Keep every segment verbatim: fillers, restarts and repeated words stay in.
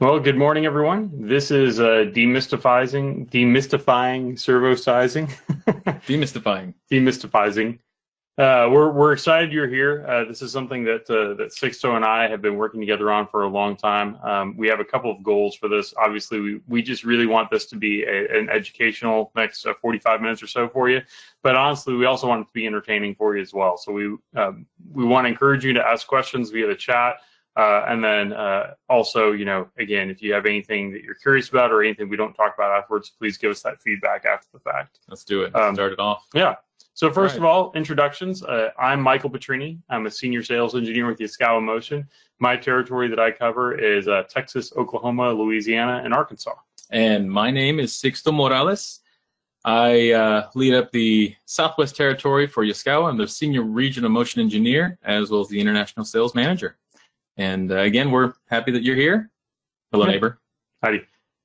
Well, good morning, everyone. This is uh, demystifying, demystifying servo sizing. demystifying, demystifying. Uh, we're we're excited you're here. Uh, this is something that uh, that Sixto and I have been working together on for a long time. Um, we have a couple of goals for this. Obviously, we we just really want this to be a, an educational next uh, forty-five minutes or so for you. But honestly, we also want it to be entertaining for you as well. So we um, we want to encourage you to ask questions via the chat. Uh, and then uh, also, you know, again, if you have anything that you're curious about or anything we don't talk about afterwards, please give us that feedback after the fact. Let's do it. Um, Start it off. Yeah. So first of all, introductions. Uh, I'm Michael Petrini. I'm a senior sales engineer with Yaskawa Motion. My territory that I cover is uh, Texas, Oklahoma, Louisiana, and Arkansas. And my name is Sixto Morales. I uh, lead up the Southwest Territory for Yaskawa. I'm the senior regional motion engineer as well as the international sales manager. And uh, again, we're happy that you're here. Hello, neighbor. Howdy.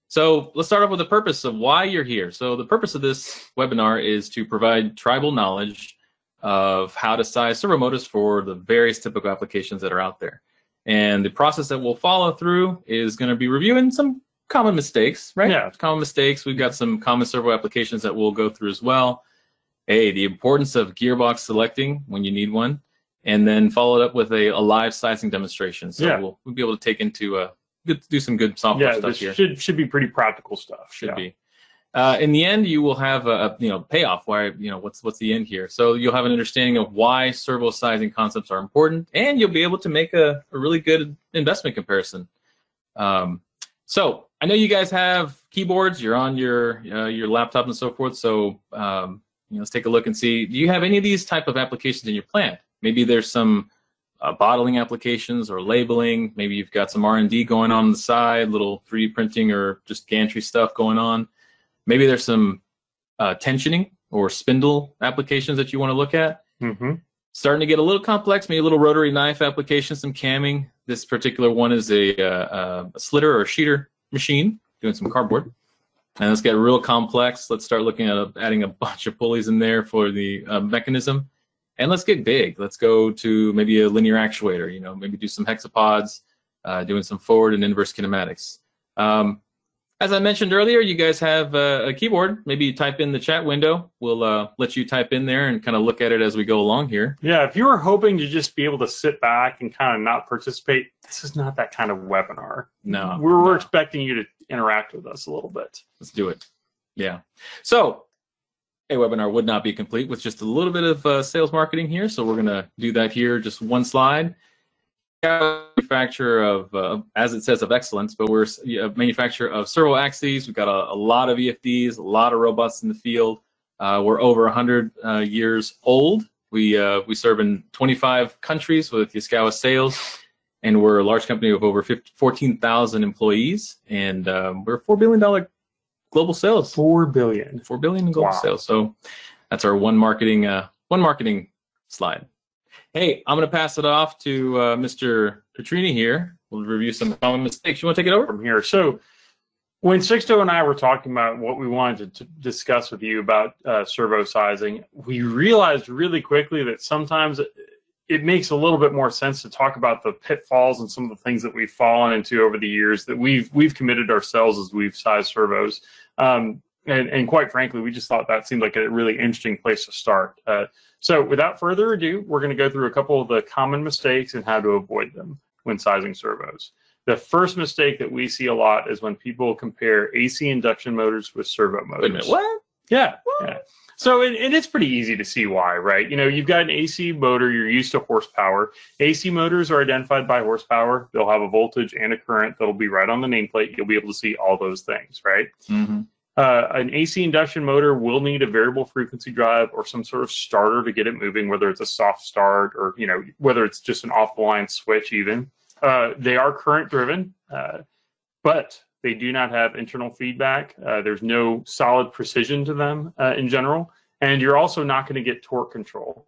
So let's start off with the purpose of why you're here. So the purpose of this webinar is to provide tribal knowledge of how to size servomotors for the various typical applications that are out there. And the process that we'll follow through is going to be reviewing some common mistakes, right? Yeah. Common mistakes. We've got some common servo applications that we'll go through as well. Hey, the importance of gearbox selecting when you need one. And then follow it up with a, a live sizing demonstration. So yeah. we'll, we'll be able to take into uh, good, do some good software yeah, stuff this here. Should should be pretty practical stuff. Should yeah. be. Uh, in the end, you will have a, a you know payoff. Why you know what's what's the end here? So you'll have an understanding of why servo sizing concepts are important, and you'll be able to make a, a really good investment comparison. Um, so I know you guys have keyboards. You're on your uh, your laptop and so forth. So um, you know, let's take a look and see. Do you have any of these type of applications in your plant? Maybe there's some uh, bottling applications or labeling. Maybe you've got some R and D going on, on the side, little three D printing or just gantry stuff going on. Maybe there's some uh, tensioning or spindle applications that you want to look at. Mm-hmm. Starting to get a little complex, maybe a little rotary knife application, some camming. This particular one is a, uh, a slitter or a sheeter machine doing some cardboard. And it's got real complex. Let's start looking at uh, adding a bunch of pulleys in there for the uh, mechanism. And let's get big. Let's go to maybe a linear actuator, you know, maybe do some hexapods, uh, doing some forward and inverse kinematics. Um, as I mentioned earlier, you guys have a, a keyboard. Maybe you type in the chat window. We'll uh, let you type in there and kind of look at it as we go along here. Yeah, if you were hoping to just be able to sit back and kind of not participate, this is not that kind of webinar. No. We're, no. we're expecting you to interact with us a little bit. Let's do it. Yeah. So a webinar would not be complete with just a little bit of uh, sales marketing here, so we're going to do that here, just one slide. Manufacturer of, uh, as it says, of excellence, but we're a manufacturer of servo axes. We've got a, a lot of V F Ds, a lot of robots in the field. Uh, we're over one hundred uh, years old. We uh, we serve in twenty-five countries with Yaskawa sales, and we're a large company of over fourteen thousand employees, and um, we're a four billion dollar global sales. Four billion. Four billion in global wow. sales. So that's our one marketing uh, one marketing slide. Hey, I'm going to pass it off to uh, Mister Petrini here. We'll review some common mistakes. You want to take it over from here? So when Sixto and I were talking about what we wanted to discuss with you about uh, servo sizing, we realized really quickly that sometimes it makes a little bit more sense to talk about the pitfalls and some of the things that we've fallen into over the years that we've we've committed ourselves as we've sized servos. Um, and, and quite frankly, we just thought that seemed like a really interesting place to start. Uh, so without further ado, we're going to go through a couple of the common mistakes and how to avoid them when sizing servos. The first mistake that we see a lot is when people compare A C induction motors with servo motors. Wait a minute, what? Yeah. What? Yeah. So it, it is pretty easy to see why, right? You know, you've got an A C motor, you're used to horsepower. A C motors are identified by horsepower. They'll have a voltage and a current that'll be right on the nameplate. You'll be able to see all those things, right? Mm-hmm. uh, an A C induction motor will need a variable frequency drive or some sort of starter to get it moving, whether it's a soft start or, you know, whether it's just an off-the-line switch even. Uh, they are current-driven, uh, but they do not have internal feedback. Uh, there's no solid precision to them uh, in general. And you're also not going to get torque control.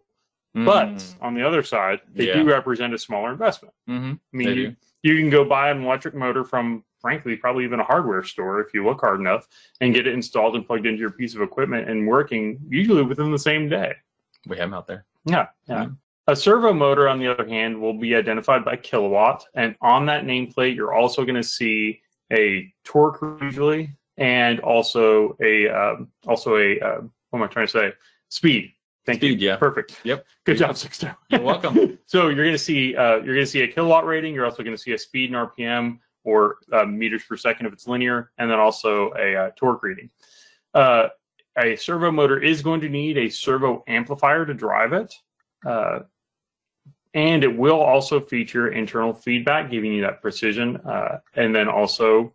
Mm. But on the other side, they yeah. do represent a smaller investment. Mm-hmm. I mean, you, you can go buy an electric motor from, frankly, probably even a hardware store if you look hard enough and get it installed and plugged into your piece of equipment and working usually within the same day. We have them out there. Yeah. Yeah. Mm-hmm. A servo motor, on the other hand, will be identified by kilowatt. And on that nameplate, you're also going to see a torque usually, and also a um, also a uh, what am I trying to say? Speed. Thank Speed, you. Yeah. Perfect. Yep. Good job, Sixto. You're welcome. So you're going to see uh, you're going to see a kilowatt rating. You're also going to see a speed and R P M, or uh, meters per second if it's linear, and then also a uh, torque reading. Uh, a servo motor is going to need a servo amplifier to drive it. Uh, and it will also feature internal feedback, giving you that precision. Uh, and then also,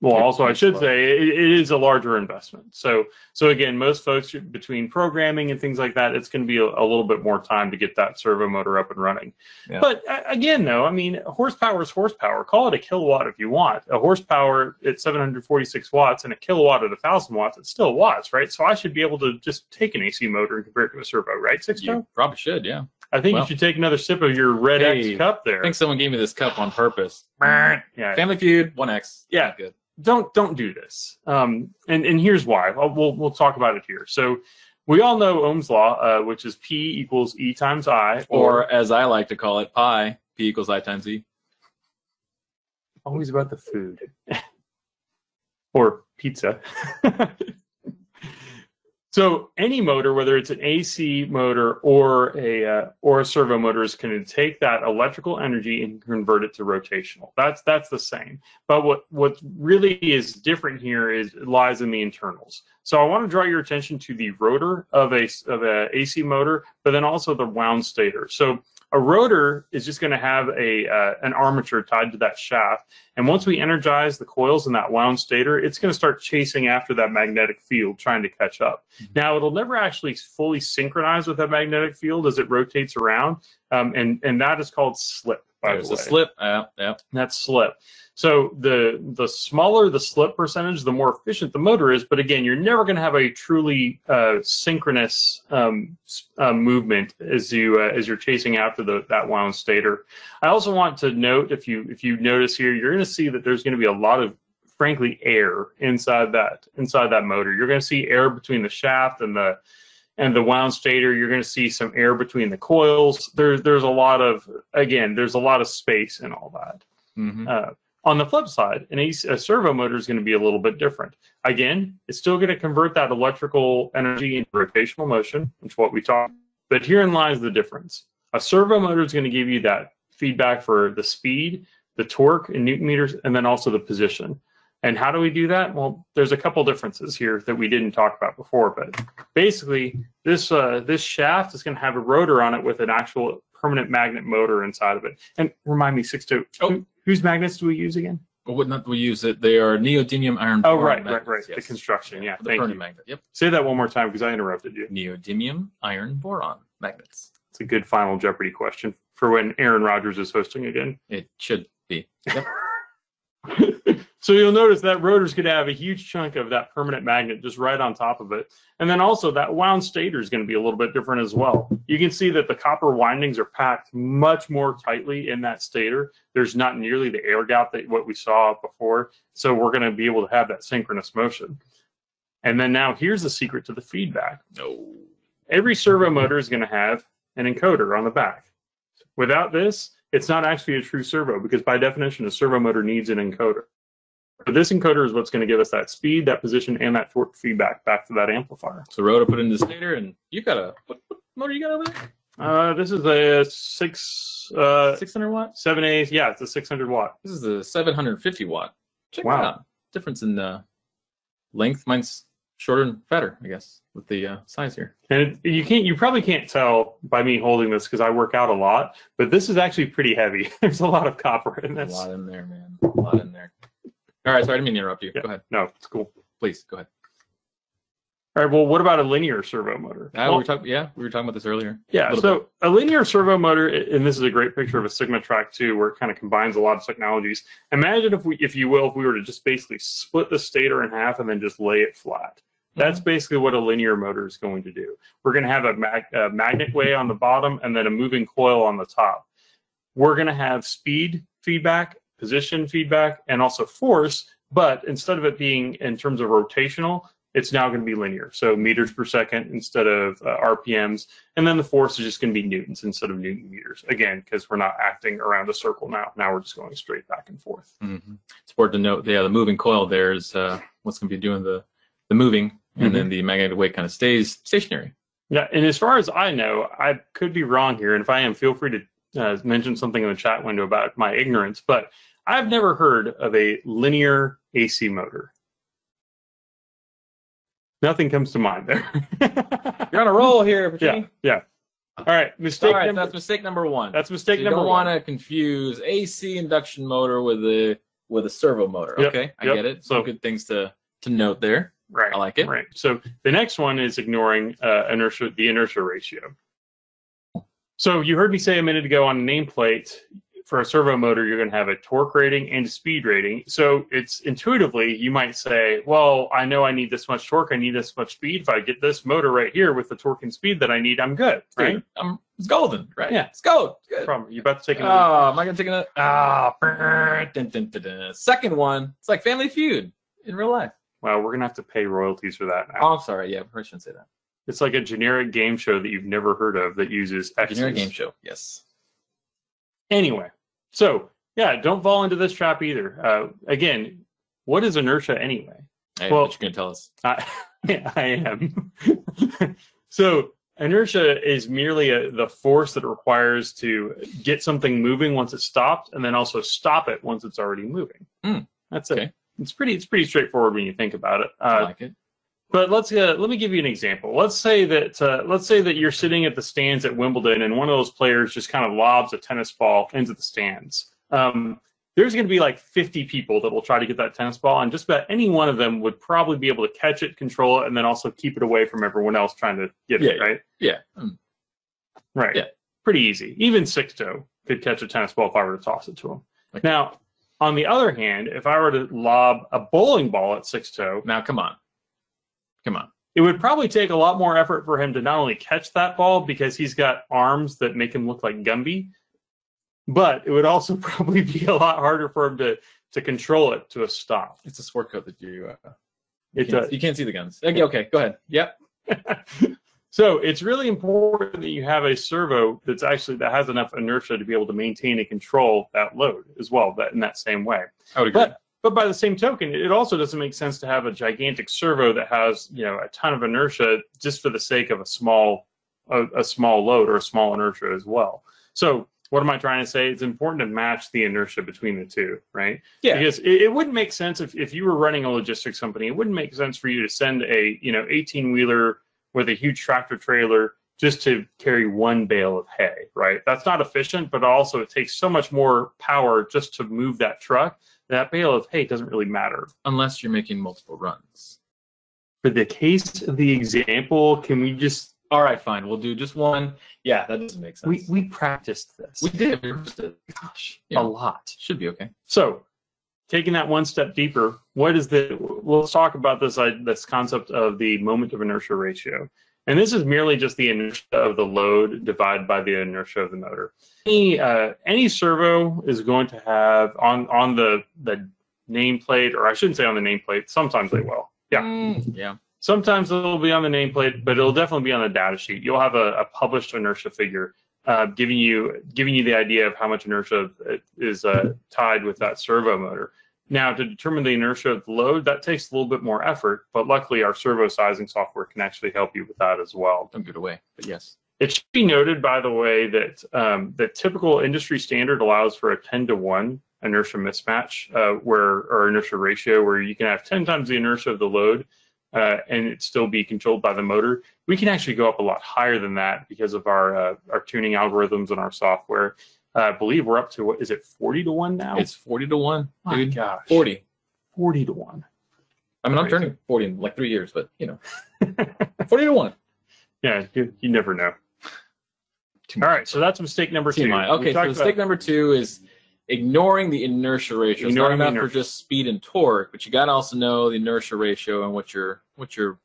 well, also I should say, it, it is a larger investment. So, so again, most folks, between programming and things like that, it's going to be a, a little bit more time to get that servo motor up and running. Yeah. But again, though, I mean, horsepower is horsepower. Call it a kilowatt if you want. A horsepower at seven hundred forty-six watts and a kilowatt at one thousand watts, it's still watts, right? So I should be able to just take an A C motor and compare it to a servo, right, Sixto? You probably should, yeah. I think well, you should take another sip of your Red hey, X cup there. I think someone gave me this cup on purpose. Yeah. Family Feud, one X. Yeah. Not good. Don't don't do this. Um, and and here's why. I'll, we'll we'll talk about it here. So we all know Ohm's law, uh, which is P equals E times I, or, or as I like to call it, pi. P equals I times E. Always about the food. Or pizza. So any motor, whether it's an A C motor or a uh, or a servo motor, is going to take that electrical energy and convert it to rotational. That's that's the same. But what what really is different here is it lies in the internals. So I want to draw your attention to the rotor of a of a A C motor, but then also the wound stator. So a rotor is just going to have a uh, an armature tied to that shaft, and once we energize the coils in that wound stator, it's going to start chasing after that magnetic field, trying to catch up. Mm-hmm. Now, it'll never actually fully synchronize with that magnetic field as it rotates around, um, and and that is called slip. By There's the way, a slip. Uh, yeah, that's slip. So the the smaller the slip percentage, the more efficient the motor is. But again, you're never going to have a truly uh, synchronous um, uh, movement as you uh, as you're chasing after the, that wound stator. I also want to note, if you if you notice here, you're going to see that there's going to be a lot of, frankly, air inside that inside that motor. You're going to see air between the shaft and the and the wound stator. You're going to see some air between the coils. There there's a lot of again there's a lot of space and all that. Mm-hmm. Uh, On the flip side, an A C, a servo motor is going to be a little bit different. Again, it's still going to convert that electrical energy into rotational motion, which is what we talked about. But herein lies the difference. A servo motor is going to give you that feedback for the speed, the torque in newton meters, and then also the position. And how do we do that? Well, there's a couple differences here that we didn't talk about before. But basically, this uh, this shaft is going to have a rotor on it with an actual permanent magnet motor inside of it. And remind me, Sixto, oh. whose magnets do we use again? Well, what not do we use it? They are neodymium iron boron. Oh, right, magnets. right, right. Yes. The construction, yeah. yeah. The Thank permanent you. magnet. Yep. Say that one more time because I interrupted you. Neodymium iron boron magnets. It's a good Final Jeopardy question for when Aaron Rodgers is hosting again. It should be. Yep. So you'll notice that rotor's going to have a huge chunk of that permanent magnet just right on top of it. And then also that wound stator is going to be a little bit different as well. You can see that the copper windings are packed much more tightly in that stator. There's not nearly the air gap that what we saw before. So we're going to be able to have that synchronous motion. And then now here's the secret to the feedback. No. Every servo motor is going to have an encoder on the back. Without this, it's not actually a true servo because by definition, a servo motor needs an encoder. But this encoder is what's going to give us that speed, that position, and that torque feedback back to that amplifier. So Rhoda put in the stator, and you got a what, what motor you got over there? Uh, this is a six uh six hundred watt, seven A. Yeah, it's a six hundred watt. This is a seven hundred fifty watt. Check wow. that out. Difference in uh, length. Mine's shorter and fatter, I guess, with the uh, size here. And it, you can't, you probably can't tell by me holding this because I work out a lot. But this is actually pretty heavy. There's a lot of copper in this. A lot in there, man. A lot in there. All right, sorry, I didn't mean to interrupt you. Yeah, go ahead. No, it's cool. Please, go ahead. All right, well, what about a linear servo motor? Uh, well, we were talk yeah, we were talking about this earlier. Yeah, a so bit. a linear servo motor, and this is a great picture of a Sigma Track two where it kind of combines a lot of technologies. Imagine, if we, if you will, if we were to just basically split the stator in half and then just lay it flat. That's basically what a linear motor is going to do. We're going to have a, mag a magnet way on the bottom and then a moving coil on the top. We're going to have speed feedback, position feedback, and also force, but instead of it being in terms of rotational, it's now going to be linear. So meters per second instead of uh, R P Ms. And then the force is just going to be newtons instead of newton meters. Again, because we're not acting around a circle now. Now we're just going straight back and forth. Mm-hmm. It's important to note, yeah, the moving coil there is uh, what's going to be doing the, the moving. And mm-hmm. then the magnetic wave kind of stays stationary. Yeah, and as far as I know, I could be wrong here. And if I am, feel free to uh, mention something in the chat window about my ignorance. But I've never heard of a linear A C motor. Nothing comes to mind there. You're on a roll here, Virginia. Yeah, yeah. All right, mistake All right, number, so that's mistake number one. That's mistake so you number don't one. You don't want to confuse A C induction motor with a with a servo motor. Yep, okay, I yep. get it. Some so good things to to note there. Right. I like it. Right. So the next one is ignoring uh, inertia, the inertia ratio. So you heard me say a minute ago on the nameplate, for a servo motor, you're going to have a torque rating and a speed rating. So it's intuitively, you might say, well, I know I need this much torque. I need this much speed. If I get this motor right here with the torque and speed that I need, I'm good. Right. Dude, I'm, it's golden, right? Yeah. It's gold. Good. Problem. You're about to take another. Oh, am I going to take another? Ah, oh. Second one. It's like Family Feud in real life. Wow, we're going to have to pay royalties for that now. Oh, I'm sorry. Yeah, I shouldn't say that. It's like a generic game show that you've never heard of that uses X's. Generic game show, yes. Anyway, so, yeah, don't fall into this trap either. Uh, again, what is inertia anyway? Hey, well, what you going to tell us? I, yeah, I am. So inertia is merely a, the force that it requires to get something moving once it's stopped and then also stop it once it's already moving. Mm, That's okay. it. It's pretty. It's pretty straightforward when you think about it. Uh, I like it. But let's uh, let me give you an example. Let's say that uh, let's say that you're sitting at the stands at Wimbledon, and one of those players just kind of lobs a tennis ball into the stands. Um, there's going to be like fifty people that will try to get that tennis ball, and just about any one of them would probably be able to catch it, control it, and then also keep it away from everyone else trying to get yeah, it. Right? Yeah. Mm. Right. Yeah. Pretty easy. Even six-toe could catch a tennis ball if I were to toss it to him. Okay. Now, on the other hand, if I were to lob a bowling ball at six-toe... Now, come on. Come on. It would probably take a lot more effort for him to not only catch that ball because he's got arms that make him look like Gumby, but it would also probably be a lot harder for him to, to control it to a stop. It's a sport coat that you... Uh, you, it, can't, uh, you can't see the guns. Okay, okay go ahead. Yep. So it's really important that you have a servo that's actually that has enough inertia to be able to maintain and control that load as well, that in that same way. I would agree. But, but by the same token, it also doesn't make sense to have a gigantic servo that has, you know, a ton of inertia just for the sake of a small a, a small load or a small inertia as well. So what am I trying to say? It's important to match the inertia between the two, right? Yeah. Because it, it wouldn't make sense if, if you were running a logistics company, it wouldn't make sense for you to send a, you know, eighteen-wheeler with a huge tractor trailer just to carry one bale of hay, right? That's not efficient, but also it takes so much more power just to move that truck. That bale of hay doesn't really matter. Unless you're making multiple runs. For the case of the example, can we just... All right, fine. We'll do just one. Yeah, that doesn't make sense. We, we practiced this. We did. We practiced it. Gosh, yeah. A lot. Should be okay. So... Taking that one step deeper, what is the? Let's talk about this uh, this concept of the moment of inertia ratio, and this is merely just the inertia of the load divided by the inertia of the motor. Any uh, any servo is going to have on on the the nameplate, or I shouldn't say on the nameplate. Sometimes they will. Yeah, mm, yeah. Sometimes it'll be on the nameplate, but it'll definitely be on the data sheet. You'll have a, a published inertia figure. Uh, giving you giving you the idea of how much inertia is uh, tied with that servo motor. Now, to determine the inertia of the load, that takes a little bit more effort, but luckily our servo sizing software can actually help you with that as well. Don't give it away, but yes. It should be noted, by the way, that um, the typical industry standard allows for a ten to one inertia mismatch uh, where, or inertia ratio, where you can have ten times the inertia of the load Uh, and it still be controlled by the motor. We can actually go up a lot higher than that because of our uh, our tuning algorithms and our software. Uh, I believe we're up to, what is it, forty to one now? It's forty to one, oh, dude. My gosh. forty. forty to one. I mean, I'm turning forty in like three years, but, you know, forty to one. Yeah, you, you never know. All right, so that's mistake number two. Okay, so mistake number two is ignoring the inertia ratio. It's not enough for just speed and torque, but you got to also know the inertia ratio and what you're what you're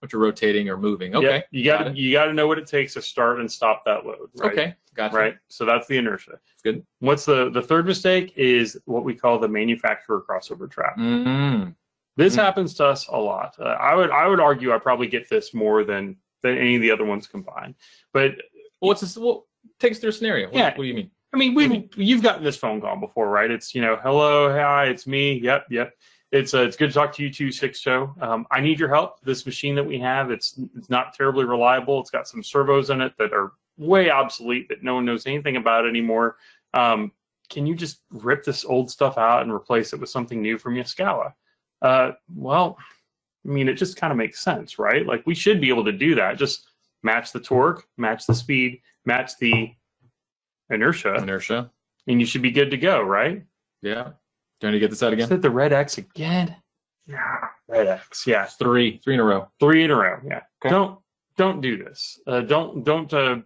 what you're rotating or moving. Okay, yep. you gotta, got to you got to know what it takes to start and stop that load. Right? Okay, gotcha. Right, so that's the inertia. Good. What's the the third mistake is what we call the manufacturer crossover trap. Mm-hmm. This mm. happens to us a lot. Uh, I would I would argue I probably get this more than than any of the other ones combined. But what's this? Well, take us through a scenario. What, yeah. what do you mean? I mean, we you've gotten this phone call before, right? It's you know, hello, hi, it's me. Yep, yep. It's uh, it's good to talk to you too, Six Joe. Um, I need your help. This machine that we have, it's it's not terribly reliable. It's got some servos in it that are way obsolete that no one knows anything about anymore. Um, can you just rip this old stuff out and replace it with something new from Yaskawa? Uh, well, I mean, it just kind of makes sense, right? Like we should be able to do that. Just match the torque, match the speed, match the inertia, inertia, and you should be good to go, right? Yeah. Do you want to get this out again? Is it the red X again? Yeah, red X. Yeah, three, three in a row. Three in a row. Yeah. Okay. Don't don't do this. Uh, don't don't uh,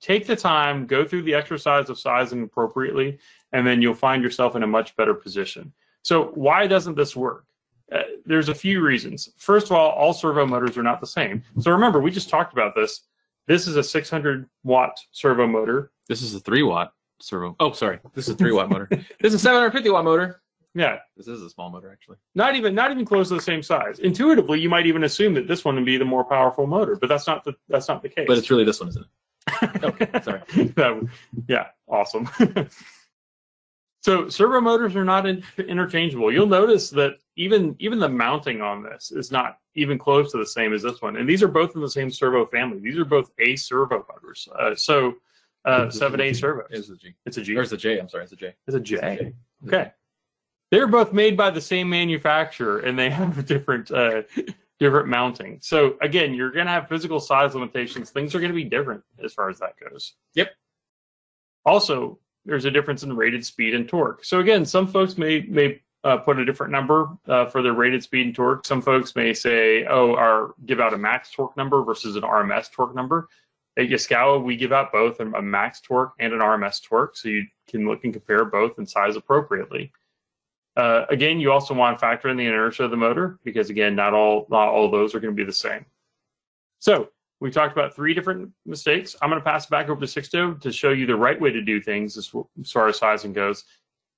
take the time. Go through the exercise of sizing appropriately, and then you'll find yourself in a much better position. So why doesn't this work? Uh, there's a few reasons. First of all, all servo motors are not the same. So remember, we just talked about this. This is a six hundred watt servo motor. This is a three watt. Servo. Oh, sorry. This is a three watt motor. This is a seven hundred fifty watt motor. Yeah. This is a small motor, actually. Not even, not even close to the same size. Intuitively, you might even assume that this one would be the more powerful motor, but that's not the that's not the case. But it's really this one, isn't it? Okay. Sorry. That, yeah. Awesome. So servo motors are not in, interchangeable. You'll notice that even even the mounting on this is not even close to the same as this one. And these are both in the same servo family. These are both A servo motors. Uh, so. Uh, seven A servos. It's a G. It's a G. Or it's a J. I'm sorry. It's a J. It's a J. It's a J. Okay. They're both made by the same manufacturer, and they have a different, uh, different mounting. So again, you're going to have physical size limitations. Things are going to be different as far as that goes. Yep. Also, there's a difference in rated speed and torque. So again, some folks may may uh, put a different number uh, for their rated speed and torque. Some folks may say, oh, our give out a max torque number versus an R M S torque number. At Yaskawa, we give out both a max torque and an R M S torque, so you can look and compare both and size appropriately. Uh, again, you also want to factor in the inertia of the motor because, again, not all not all of those are going to be the same. So we talked about three different mistakes. I'm going to pass it back over to Sixto to show you the right way to do things as far as sizing goes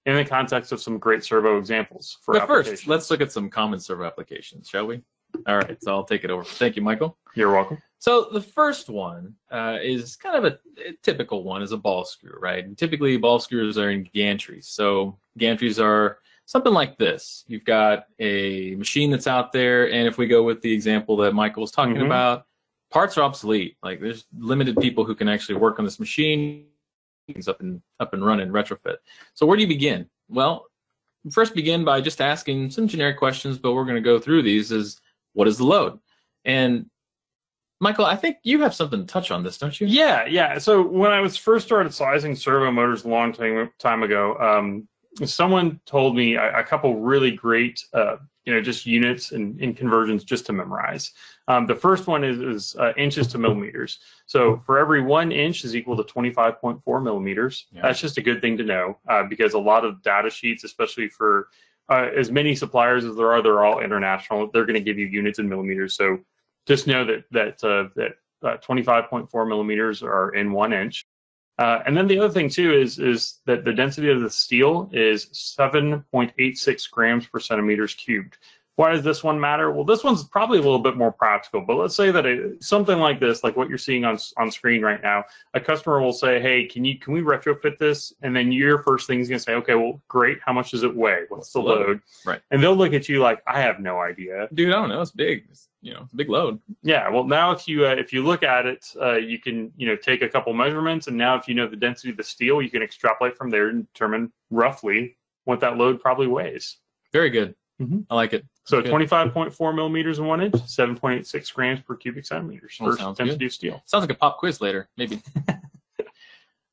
in the context of some great servo examples. For But first, let's look at some common servo applications, shall we? All right, so I'll take it over. Thank you, Michael. You're welcome. So the first one uh, is kind of a, a typical one, is a ball screw, right? And typically, ball screws are in gantries. So gantries are something like this. You've got a machine that's out there, and if we go with the example that Michael was talking mm-hmm. about, parts are obsolete. Like there's limited people who can actually work on this machine, things up and up and running, retrofit. So where do you begin? Well, first begin by just asking some generic questions, but we're going to go through these. Is what is the load? And Michael, I think you have something to touch on this, don't you? Yeah, yeah. So when I was first started sizing servo motors a long time, time ago, um, someone told me a, a couple really great, uh, you know, just units and, and conversions just to memorize. Um, the first one is, is uh, inches to millimeters. So for every one inch is equal to twenty-five point four millimeters. Yeah. That's just a good thing to know uh, because a lot of data sheets, especially for Uh, as many suppliers as there are, they're all international. They're going to give you units in millimeters. So just know that that uh, that uh, twenty-five point four millimeters are in one inch. Uh, and then the other thing too is is that the density of the steel is seven point eight six grams per centimeters cubed. Why does this one matter? Well, this one's probably a little bit more practical. But let's say that it, something like this, like what you're seeing on on screen right now, a customer will say, "Hey, can you can we retrofit this?" And then your first thing is going to say, "Okay, well, great. How much does it weigh? What's the load? load?" Right. And they'll look at you like, "I have no idea, dude. I don't know. It's big. It's, you know, it's a big load." Yeah. Well, now if you uh, if you look at it, uh, you can you know take a couple measurements, and now if you know the density of the steel, you can extrapolate from there and determine roughly what that load probably weighs. Very good. Mm-hmm. I like it. So twenty-five point four millimeters in one inch, seven point eight six grams per cubic centimeters for density of steel. Sounds like a pop quiz later, maybe.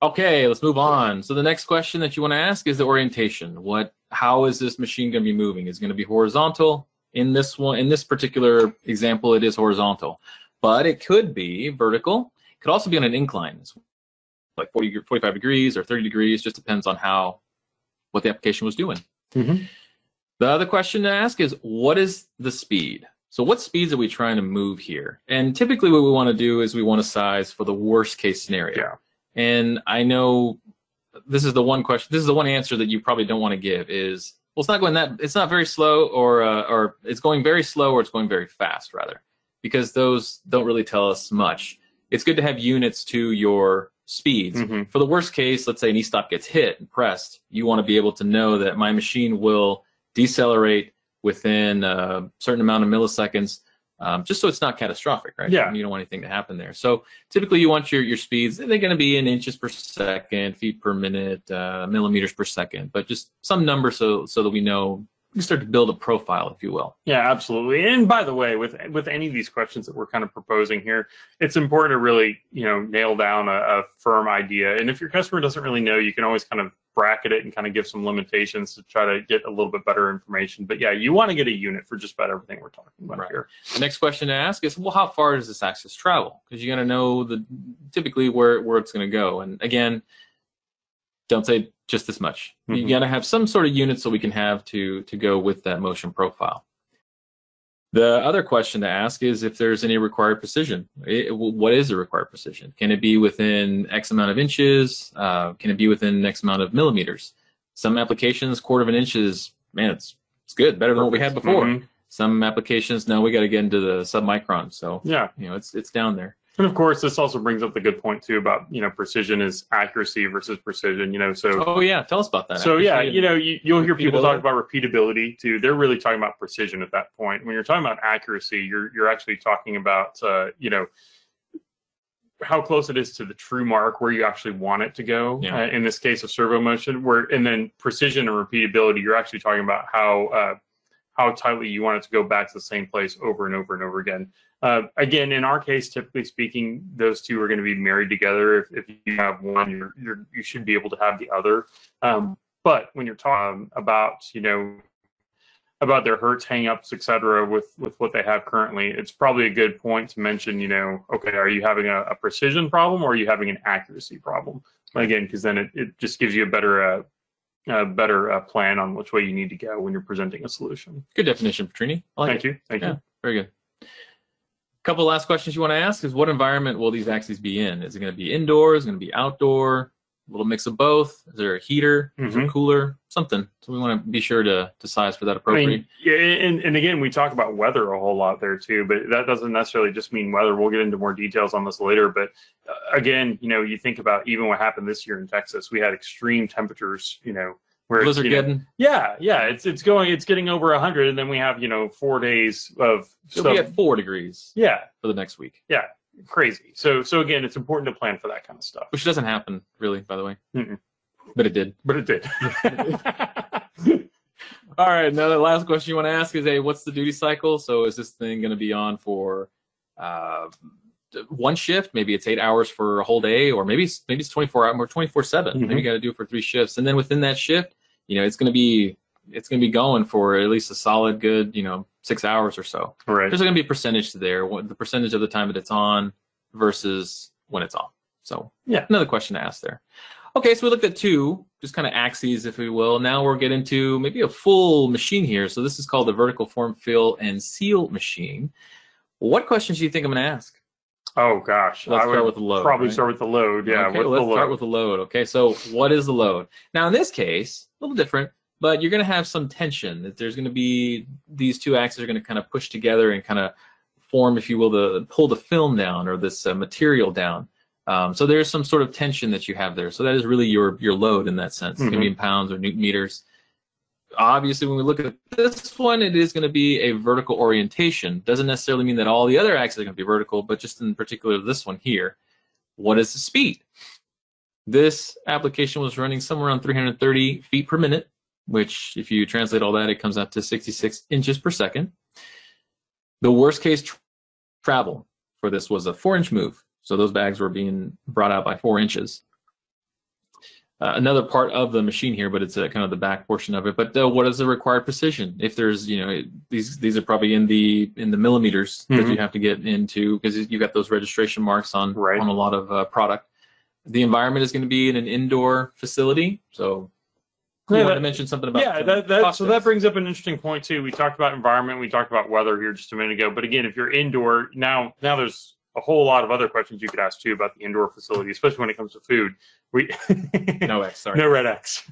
Okay, let's move on. So the next question that you want to ask is the orientation. What? How is this machine going to be moving? Is it going to be horizontal? In this one, in this particular example, it is horizontal, but it could be vertical. It could also be on an incline, it's like forty, forty-five degrees or thirty degrees. Just depends on how what the application was doing. Mm-hmm. The other question to ask is, what is the speed? So what speeds are we trying to move here? And typically what we want to do is we want to size for the worst case scenario. Yeah. And I know this is the one question, this is the one answer that you probably don't want to give is, Well, it's not going that, it's not very slow, or uh, or it's going very slow, or it's going very fast, rather, because those don't really tell us much. It's good to have units to your speeds. Mm-hmm. For the worst case, let's say an e-stop gets hit and pressed, you want to be able to know that my machine will decelerate within a certain amount of milliseconds, um, just so it's not catastrophic, right? Yeah. You don't want anything to happen there. So typically you want your, your speeds, they're going to be in inches per second, feet per minute, uh, millimeters per second, but just some number so so that we know, we start to build a profile, if you will. Yeah, absolutely. And by the way, with with any of these questions that we're kind of proposing here, it's important to really, you know, nail down a, a firm idea. And if your customer doesn't really know, you can always kind of bracket it and kind of give some limitations to try to get a little bit better information. But yeah, you want to get a unit for just about everything we're talking about right here. The next question to ask is, well, how far does this axis travel? Because you got to know the typically where where it's going to go. And again, don't say just this much. Mm-hmm. You got to have some sort of unit so we can have to, to go with that motion profile. The other question to ask is if there's any required precision. It, what is the required precision? Can it be within X amount of inches? Uh, can it be within X amount of millimeters? Some applications, quarter of an inch is, man, it's, it's good, better than what we had before. Mm-hmm. Some applications, no, we got to get into the submicron. So, yeah, you know, it's, it's down there. And of course, this also brings up the good point too about, you know, precision is accuracy versus precision, you know, so. Oh yeah, tell us about that. So yeah, you know, you, you'll hear people talk about repeatability too. They're really talking about precision at that point. When you're talking about accuracy, you're, you're actually talking about, uh, you know, how close it is to the true mark where you actually want it to go. Yeah. Uh, in this case of servo motion, where, and then precision and repeatability, you're actually talking about how, uh, how tightly you want it to go back to the same place over and over and over again. Uh, again, in our case, typically speaking, those two are going to be married together. If, if you have one, you're, you're, you should be able to have the other. Um, but when you're talking about, you know, about their hurts, hang-ups, et cetera, with, with what they have currently, it's probably a good point to mention, you know, okay, are you having a, a precision problem, or are you having an accuracy problem? Again, because then it, it just gives you a better uh, a better uh, plan on which way you need to go when you're presenting a solution. Good definition, Petrini. I like Thank it. you. Thank yeah, you. Very good. A couple of last questions you want to ask is, what environment will these axes be in? Is it going to be indoors? Is it going to be outdoor? A little mix of both? Is there a heater? Mm-hmm. Is there a cooler? Something. So we want to be sure to, to size for that appropriately. I mean, yeah, and, and again, we talk about weather a whole lot there too, but that doesn't necessarily just mean weather. We'll get into more details on this later, but uh, again, you know, you think about even what happened this year in Texas. We had extreme temperatures, you know, where blizzard you know, getting. Yeah, yeah, it's it's going, it's getting over a hundred, and then we have you know four days of. So we had four degrees. Yeah. For the next week. Yeah. Crazy. So, so again, it's important to plan for that kind of stuff. Which doesn't happen, really, by the way. Mm-mm. But it did. But it did. All right. Now, the last question you want to ask is, hey, what's the duty cycle? So, is this thing going to be on for uh, one shift? Maybe it's eight hours for a whole day, or maybe it's, maybe it's twenty-four hours, or twenty-four seven. Mm-hmm. Maybe you got to do it for three shifts, and then within that shift, you know, it's going to be it's going to be going for at least a solid, good, you know. six hours or so. Right. There's going to be a percentage there, what the percentage of the time that it's on versus when it's on. So yeah, another question to ask there. Okay, so we looked at two, just kind of axes, if we will. Now we're getting to maybe a full machine here. So this is called the vertical form, fill, and seal machine. What questions do you think I'm going to ask? Oh, gosh. Let's I start with the load. Probably right? start with the load, yeah. Okay, with let's the load. start with the load. Okay, so what is the load? Now, in this case, a little different. But you're going to have some tension. That there's going to be these two axes are going to kind of push together and kind of form, if you will, the pull the film down or this uh, material down. Um, so there's some sort of tension that you have there. So that is really your your load in that sense. Mm-hmm. It can be in pounds or newton meters. Obviously, when we look at this one, it is going to be a vertical orientation. Doesn't necessarily mean that all the other axes are going to be vertical, but just in particular this one here. What is the speed? This application was running somewhere around three hundred thirty feet per minute, which if you translate all that, it comes out to sixty-six inches per second. The worst case tra travel for this was a four inch move. So those bags were being brought out by four inches. Uh, another part of the machine here, but it's a, kind of the back portion of it. But uh, what is the required precision? If there's, you know, it, these these are probably in the in the millimeters mm-hmm. that you have to get into, because you got those registration marks on, right. on a lot of uh, product. The environment is going to be in an indoor facility. So You yeah, want that, to mention something about yeah. That, that, so that brings up an interesting point too. We talked about environment, we talked about weather here just a minute ago. But again, if you're indoor now, now there's a whole lot of other questions you could ask too about the indoor facility, especially when it comes to food. We no X, sorry, no red X.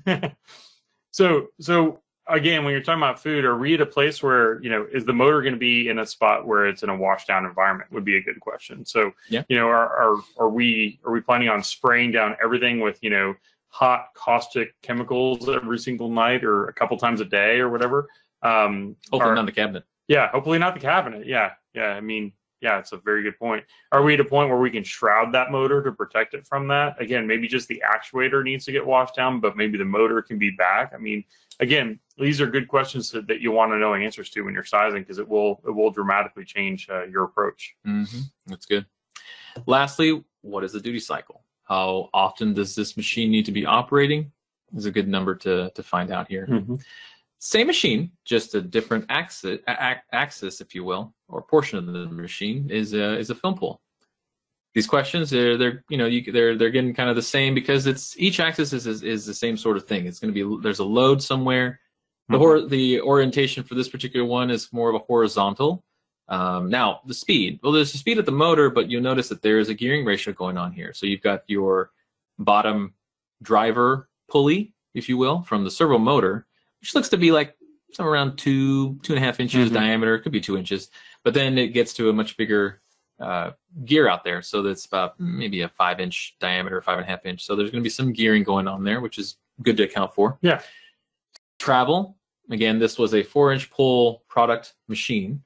so so again, when you're talking about food, are we at a place where, you know, is the motor going to be in a spot where it's in a washed down environment would be a good question. So, yeah. you know, are, are, are we, are we planning on spraying down everything with, you know, hot caustic chemicals every single night or a couple times a day or whatever? Um, hopefully are, not the cabinet. Yeah. Hopefully not the cabinet. Yeah. Yeah. I mean, yeah, it's a very good point. Are we at a point where we can shroud that motor to protect it from that? Again, maybe just the actuator needs to get washed down, but maybe the motor can be back. I mean, again, these are good questions that, that you want to know answers to when you're sizing, because it will it will dramatically change uh, your approach. Mm-hmm. That's good. Lastly, what is the duty cycle? How often does this machine need to be operating? Is a good number to to find out here. Mm-hmm. Same machine, just a different axis, axis, if you will, or portion of the machine is a is a film pool. These questions, they're they're you know you, they're they're getting kind of the same, because it's each axis is is, is the same sort of thing. It's going to be there's a load somewhere. The mm-hmm. the orientation for this particular one is more of a horizontal. Um, now the speed, well, there's the speed at the motor, but you'll notice that there is a gearing ratio going on here. So you've got your bottom driver pulley, if you will, from the servo motor, which looks to be like somewhere around two two and a half inches mm-hmm. diameter. It could be two inches, but then it gets to a much bigger uh gear out there, so that's about maybe a five inch diameter, five and a half inch. So there's going to be some gearing going on there, which is good to account for. Yeah. Travel, again, this was a four inch pull product machine.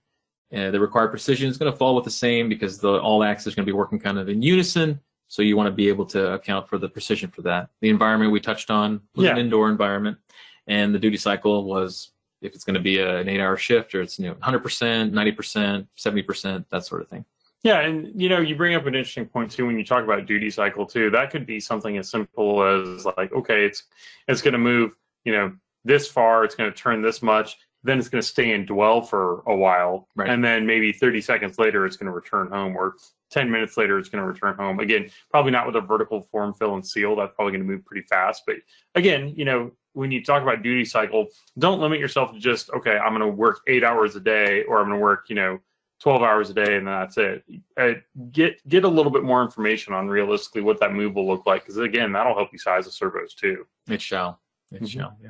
Uh, the required precision is going to fall with the same, because the all axes is going to be working kind of in unison, so you want to be able to account for the precision for that. The environment we touched on was yeah. an indoor environment, and the duty cycle was if it's going to be a, an eight hour shift, or it's, you know, one hundred percent, ninety percent, seventy percent, that sort of thing. Yeah, and you know, you bring up an interesting point too when you talk about duty cycle too. That could be something as simple as like, okay, it's it's going to move, you know, this far, it's going to turn this much, then it's going to stay and dwell for a while, right. and then maybe thirty seconds later, it's going to return home, or ten minutes later, it's going to return home. Again, probably not with a vertical form, fill, and seal. That's probably going to move pretty fast. But again, you know, when you talk about duty cycle, don't limit yourself to just, okay, I'm going to work eight hours a day, or I'm going to work, you know, twelve hours a day, and that's it. Uh, get get a little bit more information on realistically what that move will look like, because again, that'll help you size the servos too. It shall. It mm-hmm. shall. Yeah.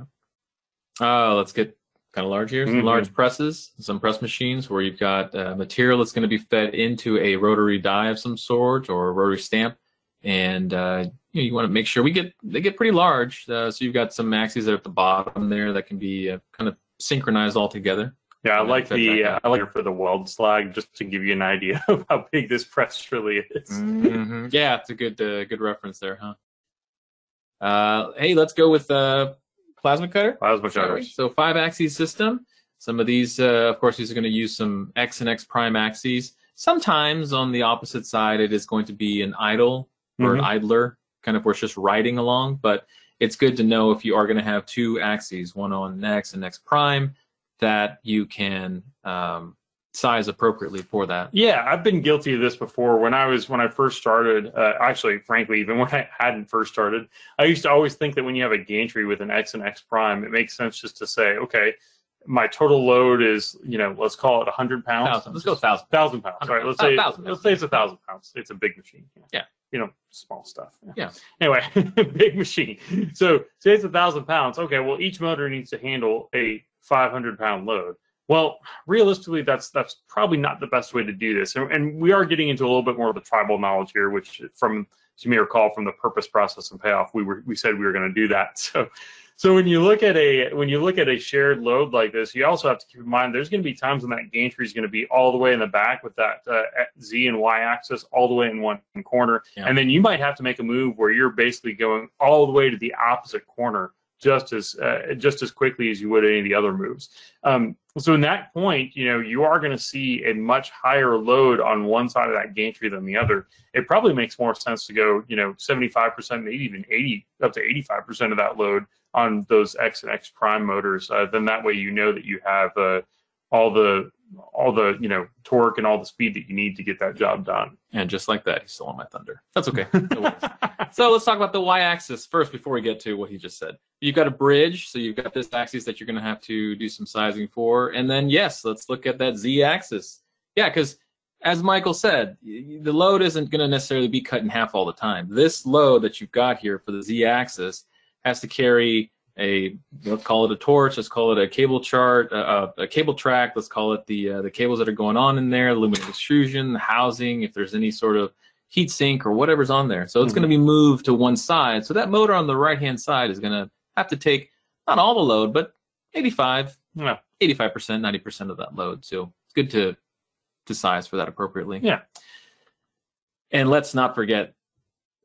Oh, uh, let's get kind of large here. Some mm-hmm. large presses, some press machines where you've got uh, material that's going to be fed into a rotary die of some sort, or a rotary stamp, and uh, you know, you want to make sure we get they get pretty large. Uh, so you've got some axes that are at the bottom there that can be uh, kind of synchronized all together. Yeah, I like the uh, I like for the weld slag, just to give you an idea of how big this press really is. Mm-hmm. Yeah, it's a good uh, good reference there, huh? Uh, hey, let's go with uh, plasma cutter. Plasma cutters. So five axis system. Some of these, uh, of course, these are going to use some X and X prime axes. Sometimes on the opposite side, it is going to be an idle or mm-hmm. an idler, kind of where it's just riding along. But it's good to know if you are going to have two axes, one on X and X prime, that you can um, size appropriately for that. Yeah, I've been guilty of this before. When I was, when I first started, uh, actually, frankly, even when I hadn't first started, I used to always think that when you have a gantry with an X and X prime, it makes sense just to say, okay, my total load is, you know, let's call it one hundred pounds. Thousand. Let's go one thousand. one thousand pounds. All right, let's, uh, say, thousand. let's say it's one thousand pounds. It's a big machine. Yeah. yeah. You know, small stuff. Yeah. yeah. Anyway, big machine. So say it's one thousand pounds. Okay, well, each motor needs to handle a five hundred pound load. Well, realistically, that's that's probably not the best way to do this, and, and we are getting into a little bit more of the tribal knowledge here, which, from as you may recall from the purpose, process, and payoff, we were we said we were going to do that. So, so when you look at a when you look at a shared load like this, you also have to keep in mind there's going to be times when that gantry is going to be all the way in the back with that uh, Z and Y axis all the way in one corner, yeah. and then you might have to make a move where you're basically going all the way to the opposite corner just as uh, just as quickly as you would any of the other moves. Um, so in that point, you know, you are going to see a much higher load on one side of that gantry than the other. It probably makes more sense to go, you know, seventy-five percent, maybe even eighty, up to eighty-five percent of that load on those X and X prime motors. Uh, then that way, you know that you have uh, all the all the you know torque and all the speed that you need to get that job done. And just like that, he's still on my thunder. That's okay. No so let's talk about the y-axis first before we get to what he just said. You've got a bridge, so you've got this axis that you're going to have to do some sizing for. And then, yes, let's look at that z-axis. Yeah, because as Michael said, the load isn't going to necessarily be cut in half all the time. This load that you've got here for the z-axis has to carry a, let's call it a torch, let's call it a cable chart, a, a cable track, let's call it the uh, the cables that are going on in there, aluminum extrusion, the housing, if there's any sort of heat sink or whatever's on there. So it's mm-hmm. going to be moved to one side. So that motor on the right-hand side is going to have to take not all the load, but eighty-five, yeah. eighty-five percent, ninety percent of that load. So it's good to, to size for that appropriately. Yeah. And let's not forget,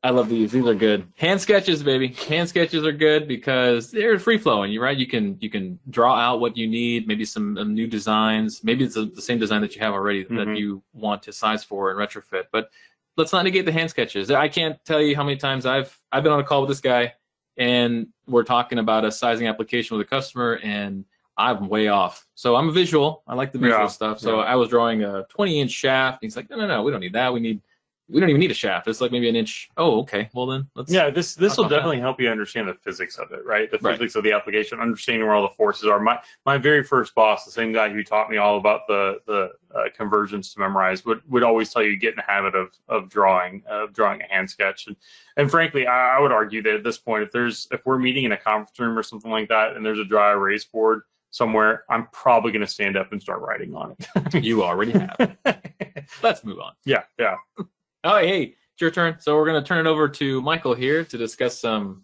I love these. These are good. Hand sketches, baby. Hand sketches are good because they're free flowing. You right. You can you can draw out what you need. Maybe some um, new designs. Maybe it's a, the same design that you have already mm-hmm. that you want to size for and retrofit. But let's not negate the hand sketches. I can't tell you how many times I've I've been on a call with this guy, and we're talking about a sizing application with a customer, and I'm way off. So I'm a visual. I like the visual yeah. stuff. So yeah. I was drawing a twenty inch shaft. And he's like, no, no, no. We don't need that. We need. We don't even need a shaft. It's like maybe an inch. Oh, okay. Well then, let's. Yeah, this this will definitely help you understand the physics of it, right? The physics right. of the application, understanding where all the forces are. My my very first boss, the same guy who taught me all about the the uh, conversions to memorize, would would always tell you get in the habit of of drawing of drawing a hand sketch. And and frankly, I, I would argue that at this point, if there's if we're meeting in a conference room or something like that, and there's a dry erase board somewhere, I'm probably going to stand up and start writing on it. You already have. Let's move on. Yeah. Yeah. Oh, hey, it's your turn. So we're going to turn it over to Michael here to discuss some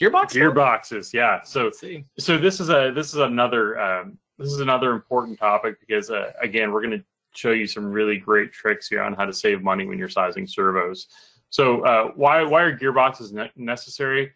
gearboxes. Gearboxes, yeah. So, so this is a this is another um, this is another important topic because uh, again, we're going to show you some really great tricks here on how to save money when you're sizing servos. So, uh, why why are gearboxes ne necessary?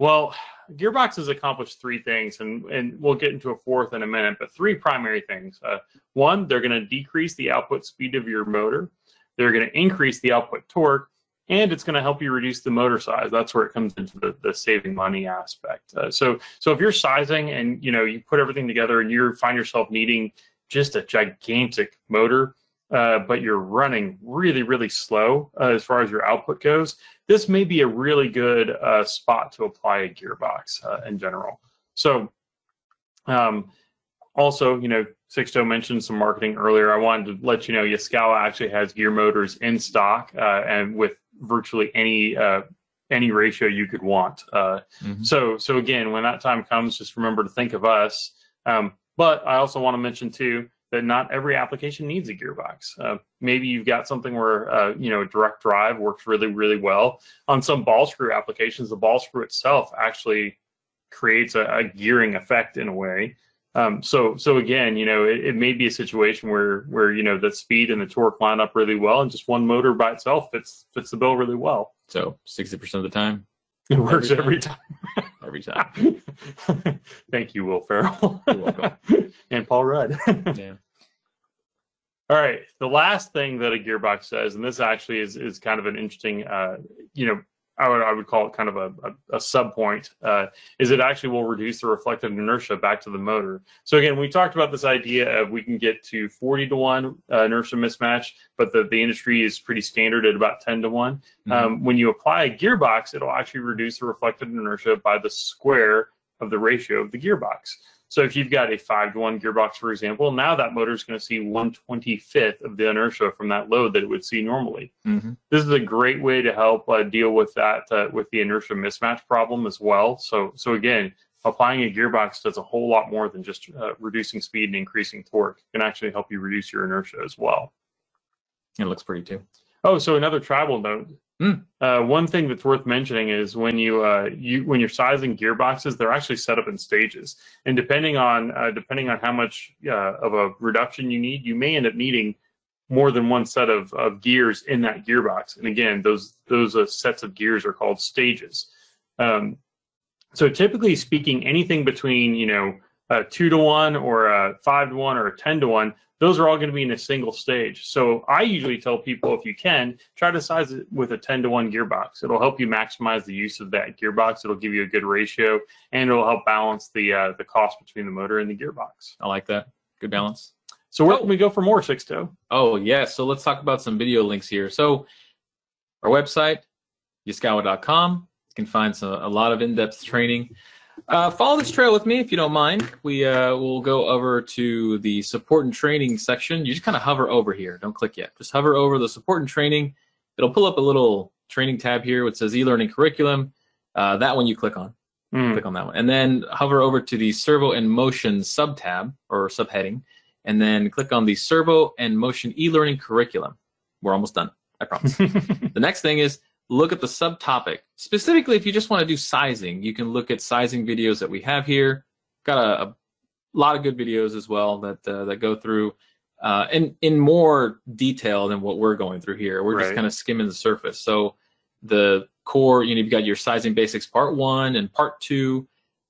Well, gearboxes accomplish three things, and and we'll get into a fourth in a minute. But three primary things. Uh, one, they're going to decrease the output speed of your motor. They're going to increase the output torque, and it's going to help you reduce the motor size. That's where it comes into the, the saving money aspect. Uh, so, so if you're sizing and you know you put everything together and you find yourself needing just a gigantic motor, uh, but you're running really, really slow uh, as far as your output goes, this may be a really good uh, spot to apply a gearbox uh, in general. So, um, also, you know, Sixto mentioned some marketing earlier. I wanted to let you know Yaskawa actually has gear motors in stock uh, and with virtually any uh, any ratio you could want. Uh, mm-hmm. So so again, when that time comes, just remember to think of us. Um, but I also want to mention too that not every application needs a gearbox. Uh, maybe you've got something where uh, you know direct drive works really really well. On some ball screw applications, the ball screw itself actually creates a, a gearing effect in a way. Um, so, so again, you know, it, it may be a situation where, where, you know, the speed and the torque line up really well and just one motor by itself fits, fits the bill really well. So sixty percent of the time. It works every time. Every time. Every time. Thank you, Will Ferrell. You're welcome. And Paul Rudd. Yeah. All right. The last thing that a gearbox says, and this actually is, is kind of an interesting, uh, you know, I would, I would call it kind of a, a, a sub-point, uh, is it actually will reduce the reflective inertia back to the motor. So again, we talked about this idea of we can get to forty to one uh, inertia mismatch, but the, the industry is pretty standard at about ten to one. Mm-hmm. um, when you apply a gearbox, it'll actually reduce the reflective inertia by the square of the ratio of the gearbox. So if you've got a five to one gearbox, for example, now that motor is going to see one twenty-fifth of the inertia from that load that it would see normally. Mm-hmm. This is a great way to help uh, deal with that, uh, with the inertia mismatch problem as well. So, so again, applying a gearbox does a whole lot more than just uh, reducing speed and increasing torque. It can actually help you reduce your inertia as well. It looks pretty too. Oh, so another tribal note. Mm. Uh, one thing that's worth mentioning is when you uh, you when you're sizing gearboxes, they're actually set up in stages, and depending on uh, depending on how much uh, of a reduction you need, you may end up needing more than one set of, of gears in that gearbox. And again, those those uh, sets of gears are called stages. Um, so typically speaking, anything between you know a two to one or a five to one or a ten to one. Those are all going to be in a single stage. So I usually tell people, if you can, try to size it with a ten to one gearbox. It'll help you maximize the use of that gearbox. It'll give you a good ratio, and it'll help balance the uh, the cost between the motor and the gearbox. I like that. Good balance. So where oh. can we go for more, Sixto? Oh, yeah. So let's talk about some video links here. So our website, yaskawa dot com. You can find some, a lot of in-depth training. Uh, follow this trail with me if you don't mind. We uh, will go over to the support and training section. You just kind of hover over here. Don't click yet. Just hover over the support and training. It'll pull up a little training tab here which says e-learning curriculum. Uh, that one you click on. Mm. Click on that one. And then hover over to the Servo and Motion subtab or subheading, and then click on the Servo and Motion e-learning curriculum. We're almost done, I promise. The next thing is look at the subtopic. Specifically, if you just want to do sizing, you can look at sizing videos that we have here. Got a, a lot of good videos as well that uh, that go through uh, in, in more detail than what we're going through here. We're right. just kind of skimming the surface. So the core, you know, you've got your sizing basics part one and part two,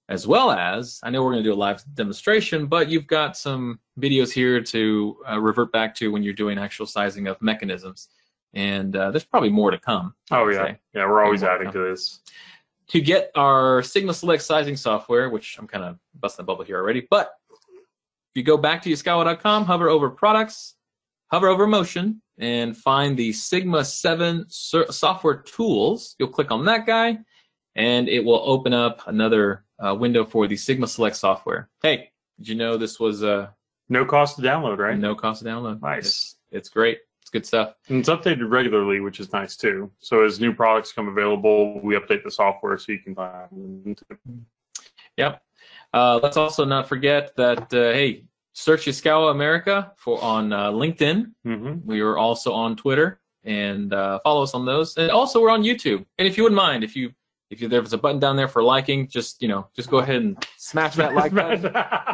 as well as, I know we're going to do a live demonstration, but you've got some videos here to uh, revert back to when you're doing actual sizing of mechanisms. And uh, there's probably more to come. Oh, yeah. Say. Yeah, we're always adding to, to this. To get our Sigma Select sizing software, which I'm kind of busting the bubble here already, but if you go back to yaskawa dot com, hover over products, hover over motion, and find the Sigma seven software tools. You'll click on that guy, and it will open up another uh, window for the Sigma Select software. Hey, did you know this was uh, no cost to download, right? No cost to download. Nice. It's, it's great. It's good stuff. And it's updated regularly, which is nice, too. So as new products come available, we update the software so you can find them. Yep. Uh, let's also not forget that, uh, hey, search Yaskawa America for on uh, LinkedIn. Mm-hmm. We are also on Twitter, and uh, follow us on those. And also we're on YouTube. And if you wouldn't mind, if you if you, there's a button down there for liking, just you know, just go ahead and smash that like button.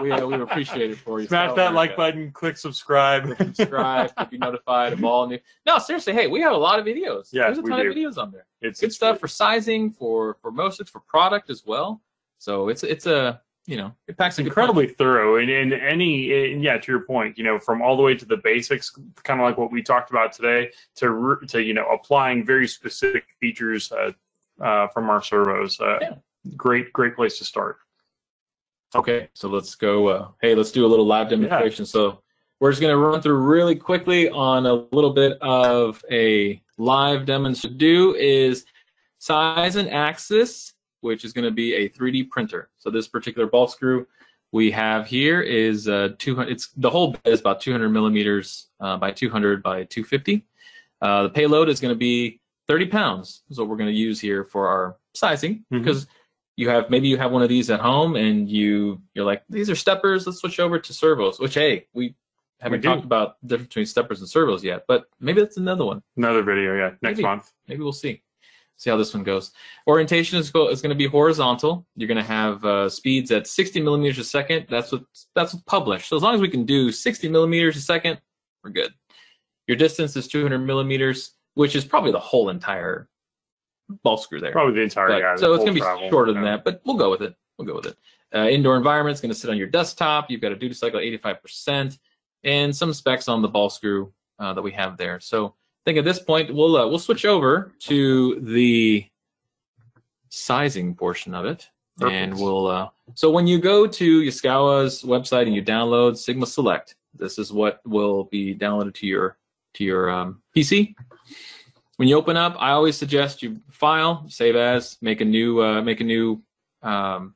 We uh, we appreciate it for you. Smash Yaskawa that America. Like button. Click subscribe. Click subscribe. You'll be notified of all new. No, seriously, hey, we have a lot of videos. Yeah, there's a ton do. of videos on there. It's good it's stuff great. for sizing, for for motions, for product as well. So it's it's a You know, it packs incredibly thorough, and in any, and yeah, to your point, you know, from all the way to the basics, kind of like what we talked about today, to to you know, applying very specific features uh, uh, from our servos. Uh, yeah. Great, great place to start. Okay, so let's go. Uh, hey, let's do a little live demonstration. Yeah. So we're just going to run through really quickly on a little bit of a live demo. To do is size and axis, which is going to be a three D printer. So this particular ball screw we have here is uh, two hundred. It's the whole bit is about two hundred millimeters uh, by two hundred by two fifty. Uh, the payload is going to be thirty pounds. Is what we're going to use here for our sizing, because mm-hmm. you have maybe you have one of these at home and you you're like, these are steppers. Let's switch over to servos. Which hey, we haven't we talked about the difference between steppers and servos yet, but maybe that's another one. Another video, yeah, next maybe, month. Maybe we'll see. See how this one goes. Orientation is, go, is going to be horizontal. You're going to have uh, speeds at sixty millimeters a second. That's what that's what's published. So as long as we can do sixty millimeters a second, we're good. Your distance is two hundred millimeters, which is probably the whole entire ball screw there. Probably the entire. But, yeah, so it's going to be travel, shorter than yeah. that, but we'll go with it. We'll go with it. Uh, indoor environment is going to sit on your desktop. You've got a duty cycle at eighty-five percent, and some specs on the ball screw uh, that we have there. So. I think at this point we'll uh, we'll switch over to the sizing portion of it. Perfect. And we'll uh, so when you go to Yaskawa's website and you download Sigma Select, this is what will be downloaded to your to your um, P C. When you open up, I always suggest you file, save as, make a new uh, make a new um,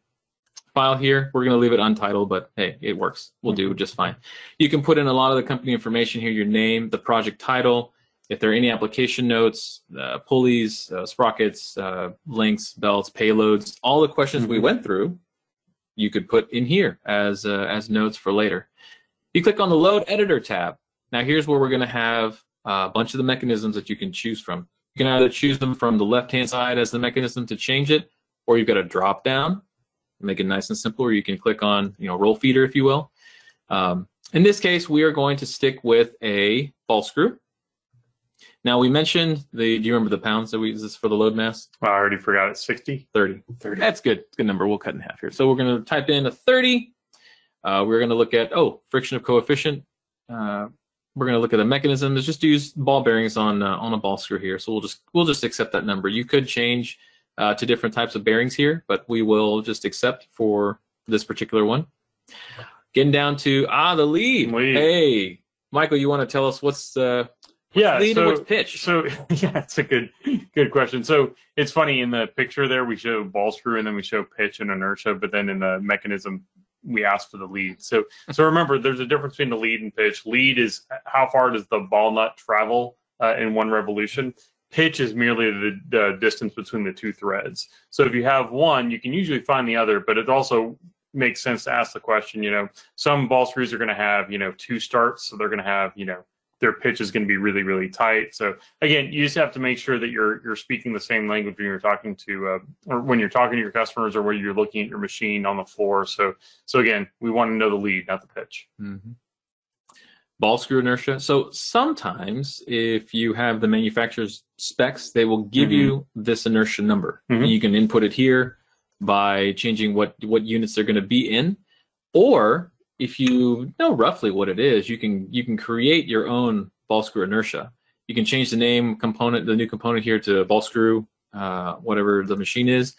file here. We're going to leave it untitled, but hey, it works. We'll do just fine. You can put in a lot of the company information here: your name, the project title. If there are any application notes, uh, pulleys, uh, sprockets, uh, links, belts, payloads, all the questions we went through, you could put in here as uh, as notes for later. You click on the Load Editor tab. Now here's where we're going to have a bunch of the mechanisms that you can choose from. You can either choose them from the left-hand side as the mechanism to change it, or you've got a drop-down, make it nice and simple, or you can click on, you know, roll feeder, if you will. Um, in this case, we are going to stick with a ball screw. Now we mentioned the. Do you remember the pounds that we use for the load mass? Well, I already forgot it. Sixty. Thirty. Thirty. That's good. It's a good number. We'll cut in half here. So we're going to type in a thirty. Uh, we're going to look at oh friction of coefficient. Uh, we're going to look at a mechanism. Let's just use ball bearings on uh, on a ball screw here. So we'll just we'll just accept that number. You could change uh, to different types of bearings here, but we will just accept for this particular one. Getting down to ah the lead. lead. Hey, Michael, you want to tell us what's uh, What's yeah, lead so, and what's pitch? So yeah, it's a good good question. So it's funny, in the picture there we show ball screw and then we show pitch and inertia, but then in the mechanism we ask for the lead. So so remember, there's a difference between the lead and pitch. Lead is how far does the ball nut travel uh, in one revolution. Pitch is merely the, the distance between the two threads. So if you have one, you can usually find the other, but it also makes sense to ask the question, you know, some ball screws are going to have, you know, two starts, so they're going to have, you know, their pitch is going to be really, really tight. So again, you just have to make sure that you're you're speaking the same language when you're talking to, uh, or when you're talking to your customers, or when you're looking at your machine on the floor. So, so again, we want to know the lead, not the pitch. Mm-hmm. Ball screw inertia. So sometimes if you have the manufacturer's specs, they will give mm-hmm. you this inertia number. Mm-hmm. You can input it here by changing what, what units they're going to be in, or if you know roughly what it is, you can you can create your own ball screw inertia. You can change the name component, the new component here to ball screw, uh, whatever the machine is.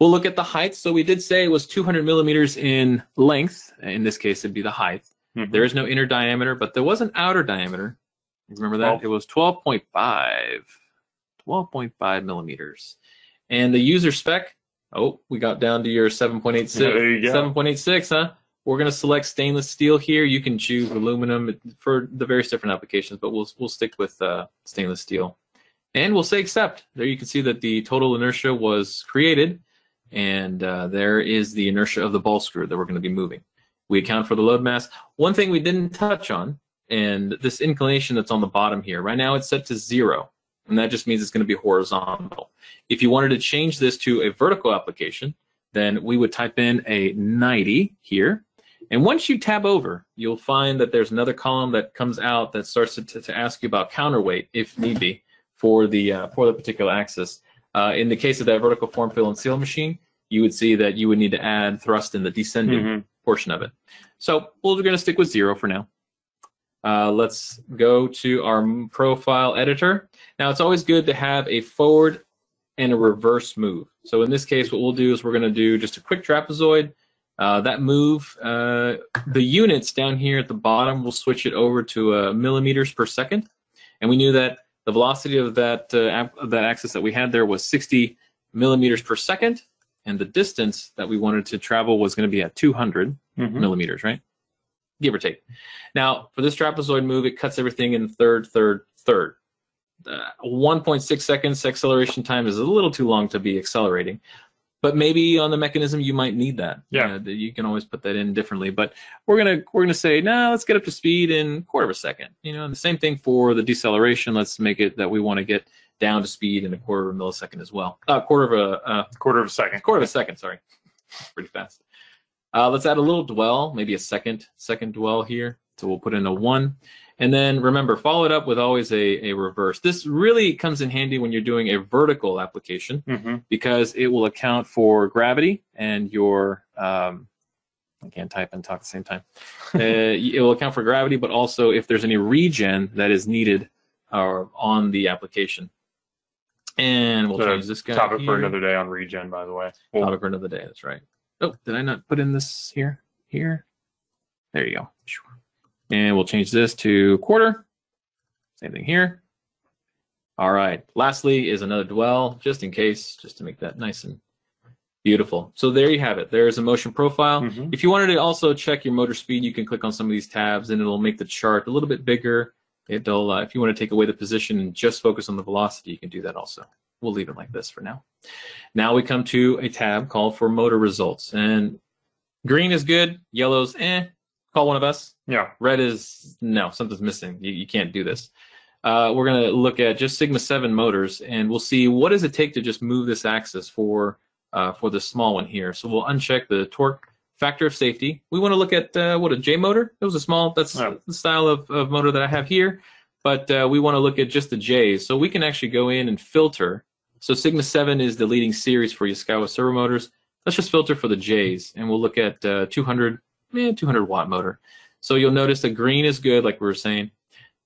We'll look at the height. So we did say it was two hundred millimeters in length. In this case, it'd be the height. Mm-hmm. There is no inner diameter, but there was an outer diameter. Remember that? twelve. It was twelve point five millimeters. And the user spec, oh, we got down to your seven point eight six. There you go. seven point eight six, huh? We're going to select stainless steel here. You can choose aluminum for the various different applications, but we'll we'll stick with uh, stainless steel. And we'll say accept. There you can see that the total inertia was created, and uh, there is the inertia of the ball screw that we're going to be moving. We account for the load mass. One thing we didn't touch on, and this inclination that's on the bottom here, right now it's set to zero, and that just means it's going to be horizontal. If you wanted to change this to a vertical application, then we would type in a ninety here. And once you tab over, you'll find that there's another column that comes out that starts to, to ask you about counterweight, if need be, for the uh, for the particular axis. Uh, in the case of that vertical form, fill, and seal machine, you would see that you would need to add thrust in the descending mm-hmm. portion of it. So we're going to stick with zero for now. Uh, let's go to our profile editor. Now, it's always good to have a forward and a reverse move. So in this case, what we'll do is we're going to do just a quick trapezoid. Uh, that move, uh, the units down here at the bottom, we'll switch it over to uh, millimeters per second. And we knew that the velocity of that, uh, of that axis that we had there was sixty millimeters per second. And the distance that we wanted to travel was going to be at two hundred mm-hmm. millimeters, right? Give or take. Now, for this trapezoid move, it cuts everything in third, third, third. Uh, one point six seconds acceleration time is a little too long to be accelerating. But maybe on the mechanism you might need that. Yeah, uh, you can always put that in differently. But we're gonna we're gonna say no. Let's get up to speed in a quarter of a second. You know, and the same thing for the deceleration. Let's make it that we want to get down to speed in a quarter of a millisecond as well. Uh, quarter of a uh, quarter of a second. Quarter of a second. Sorry, pretty fast. Uh, let's add a little dwell, maybe a second second dwell here. So we'll put in a one, and then remember, follow it up with always a a reverse. This really comes in handy when you're doing a vertical application mm-hmm. because it will account for gravity and your um, I can't type and talk at the same time. uh, it will account for gravity, but also if there's any regen that is needed uh, on the application. And we'll so change this guy. Topic here. For another day on regen, by the way. Topic oh. for another day. That's right. Oh, did I not put in this here? Here. There you go. Sure. And we'll change this to quarter. Same thing here. All right. Lastly is another dwell, just in case, just to make that nice and beautiful. So there you have it. There's a motion profile. Mm-hmm. If you wanted to also check your motor speed, you can click on some of these tabs, and it'll make the chart a little bit bigger. It'll, uh, if you want to take away the position and just focus on the velocity, you can do that also. We'll leave it like this for now. Now we come to a tab called for motor results. And green is good. Yellow's eh. Call one of us. Yeah. Red is no, something's missing. You, you can't do this. Uh, we're going to look at just Sigma seven motors, and we'll see what does it take to just move this axis for uh, for the small one here. So we'll uncheck the torque factor of safety. We want to look at uh, what a J motor. It was a small. That's yeah. the style of, of motor that I have here, but uh, we want to look at just the J's. So we can actually go in and filter. So Sigma seven is the leading series for Yaskawa servomotors. Let's just filter for the J's, and we'll look at uh, two hundred watt motor. So you'll notice that green is good, like we were saying.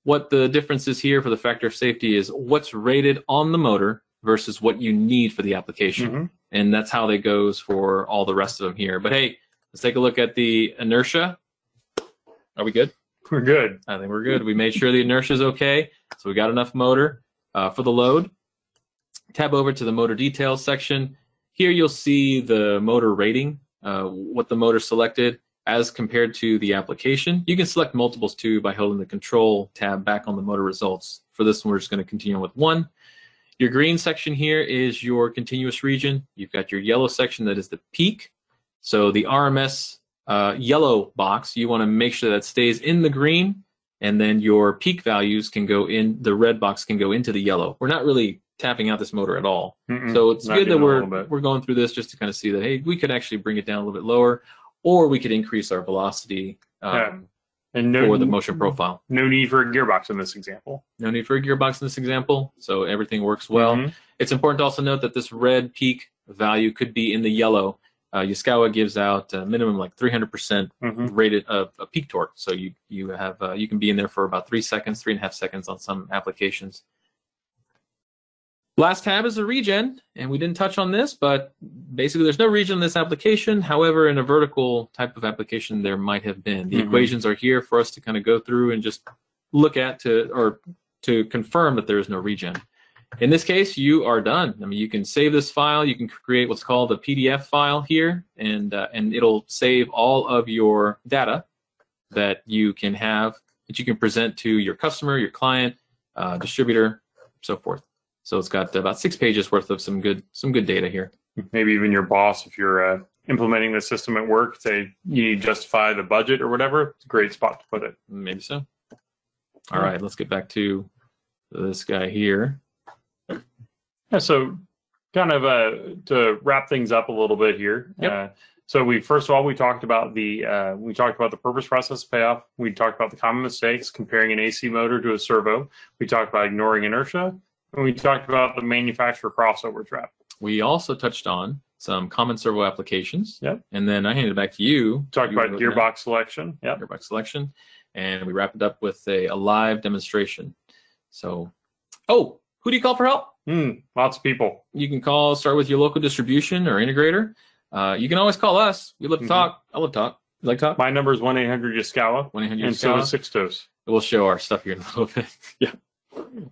What the difference is here for the factor of safety is what's rated on the motor versus what you need for the application. Mm-hmm. And that's how that goes for all the rest of them here. But hey, let's take a look at the inertia. Are we good? We're good. I think we're good. We made sure the inertia is okay. So we got enough motor uh, for the load. Tab over to the motor details section. Here you'll see the motor rating, uh, what the motor selected as compared to the application. You can select multiples too by holding the control tab back on the motor results. For this one, we're just going to continue with one. Your green section here is your continuous region. You've got your yellow section that is the peak. So the R M S uh, yellow box, you want to make sure that stays in the green, and then your peak values can go in, the red box can go into the yellow. We're not really tapping out this motor at all. Mm-mm, so it's good that we're, we're going through this just to kind of see that, hey, we could actually bring it down a little bit lower, or we could increase our velocity um, yeah. and no, for the motion profile. No need for a gearbox in this example. No need for a gearbox in this example, so everything works well. Mm-hmm. It's important to also note that this red peak value could be in the yellow. Uh, Yaskawa gives out a minimum like three hundred percent mm-hmm. rated of a peak torque, so you you have uh, you can be in there for about three seconds, three and a half seconds on some applications. Last tab is the regen, and we didn't touch on this, but basically there's no regen in this application. However, in a vertical type of application, there might have been. The mm-hmm. equations are here for us to kind of go through and just look at to or to confirm that there is no regen. In this case, you are done. I mean, you can save this file. You can create what's called a P D F file here, and uh, and it'll save all of your data that you can have, that you can present to your customer, your client, uh, distributor, so forth. So it's got about six pages worth of some good some good data here. Maybe even your boss, if you're uh, implementing the system at work, say you need to justify the budget or whatever. It's a great spot to put it. Maybe so. All right, let's get back to this guy here. Yeah, so kind of uh, to wrap things up a little bit here. Yep. Uh, so we first of all we talked about the uh, we talked about the purpose, process, payoff. We talked about the common mistakes comparing an A C motor to a servo. We talked about ignoring inertia. And we talked about the manufacturer crossover trap. We also touched on some common servo applications. Yep. And then I handed it back to you. Talked about gearbox selection. Yep. Gearbox selection. And we wrapped it up with a, a live demonstration. So, oh, who do you call for help? Mm, lots of people. You can call, start with your local distribution or integrator. Uh, you can always call us. We love to mm-hmm. talk. I love to talk. You like to talk? My number is one eight hundred Yaskawa. one eight hundred Yaskawa. And so is Sixtos. We'll show our stuff here in a little bit. Yeah.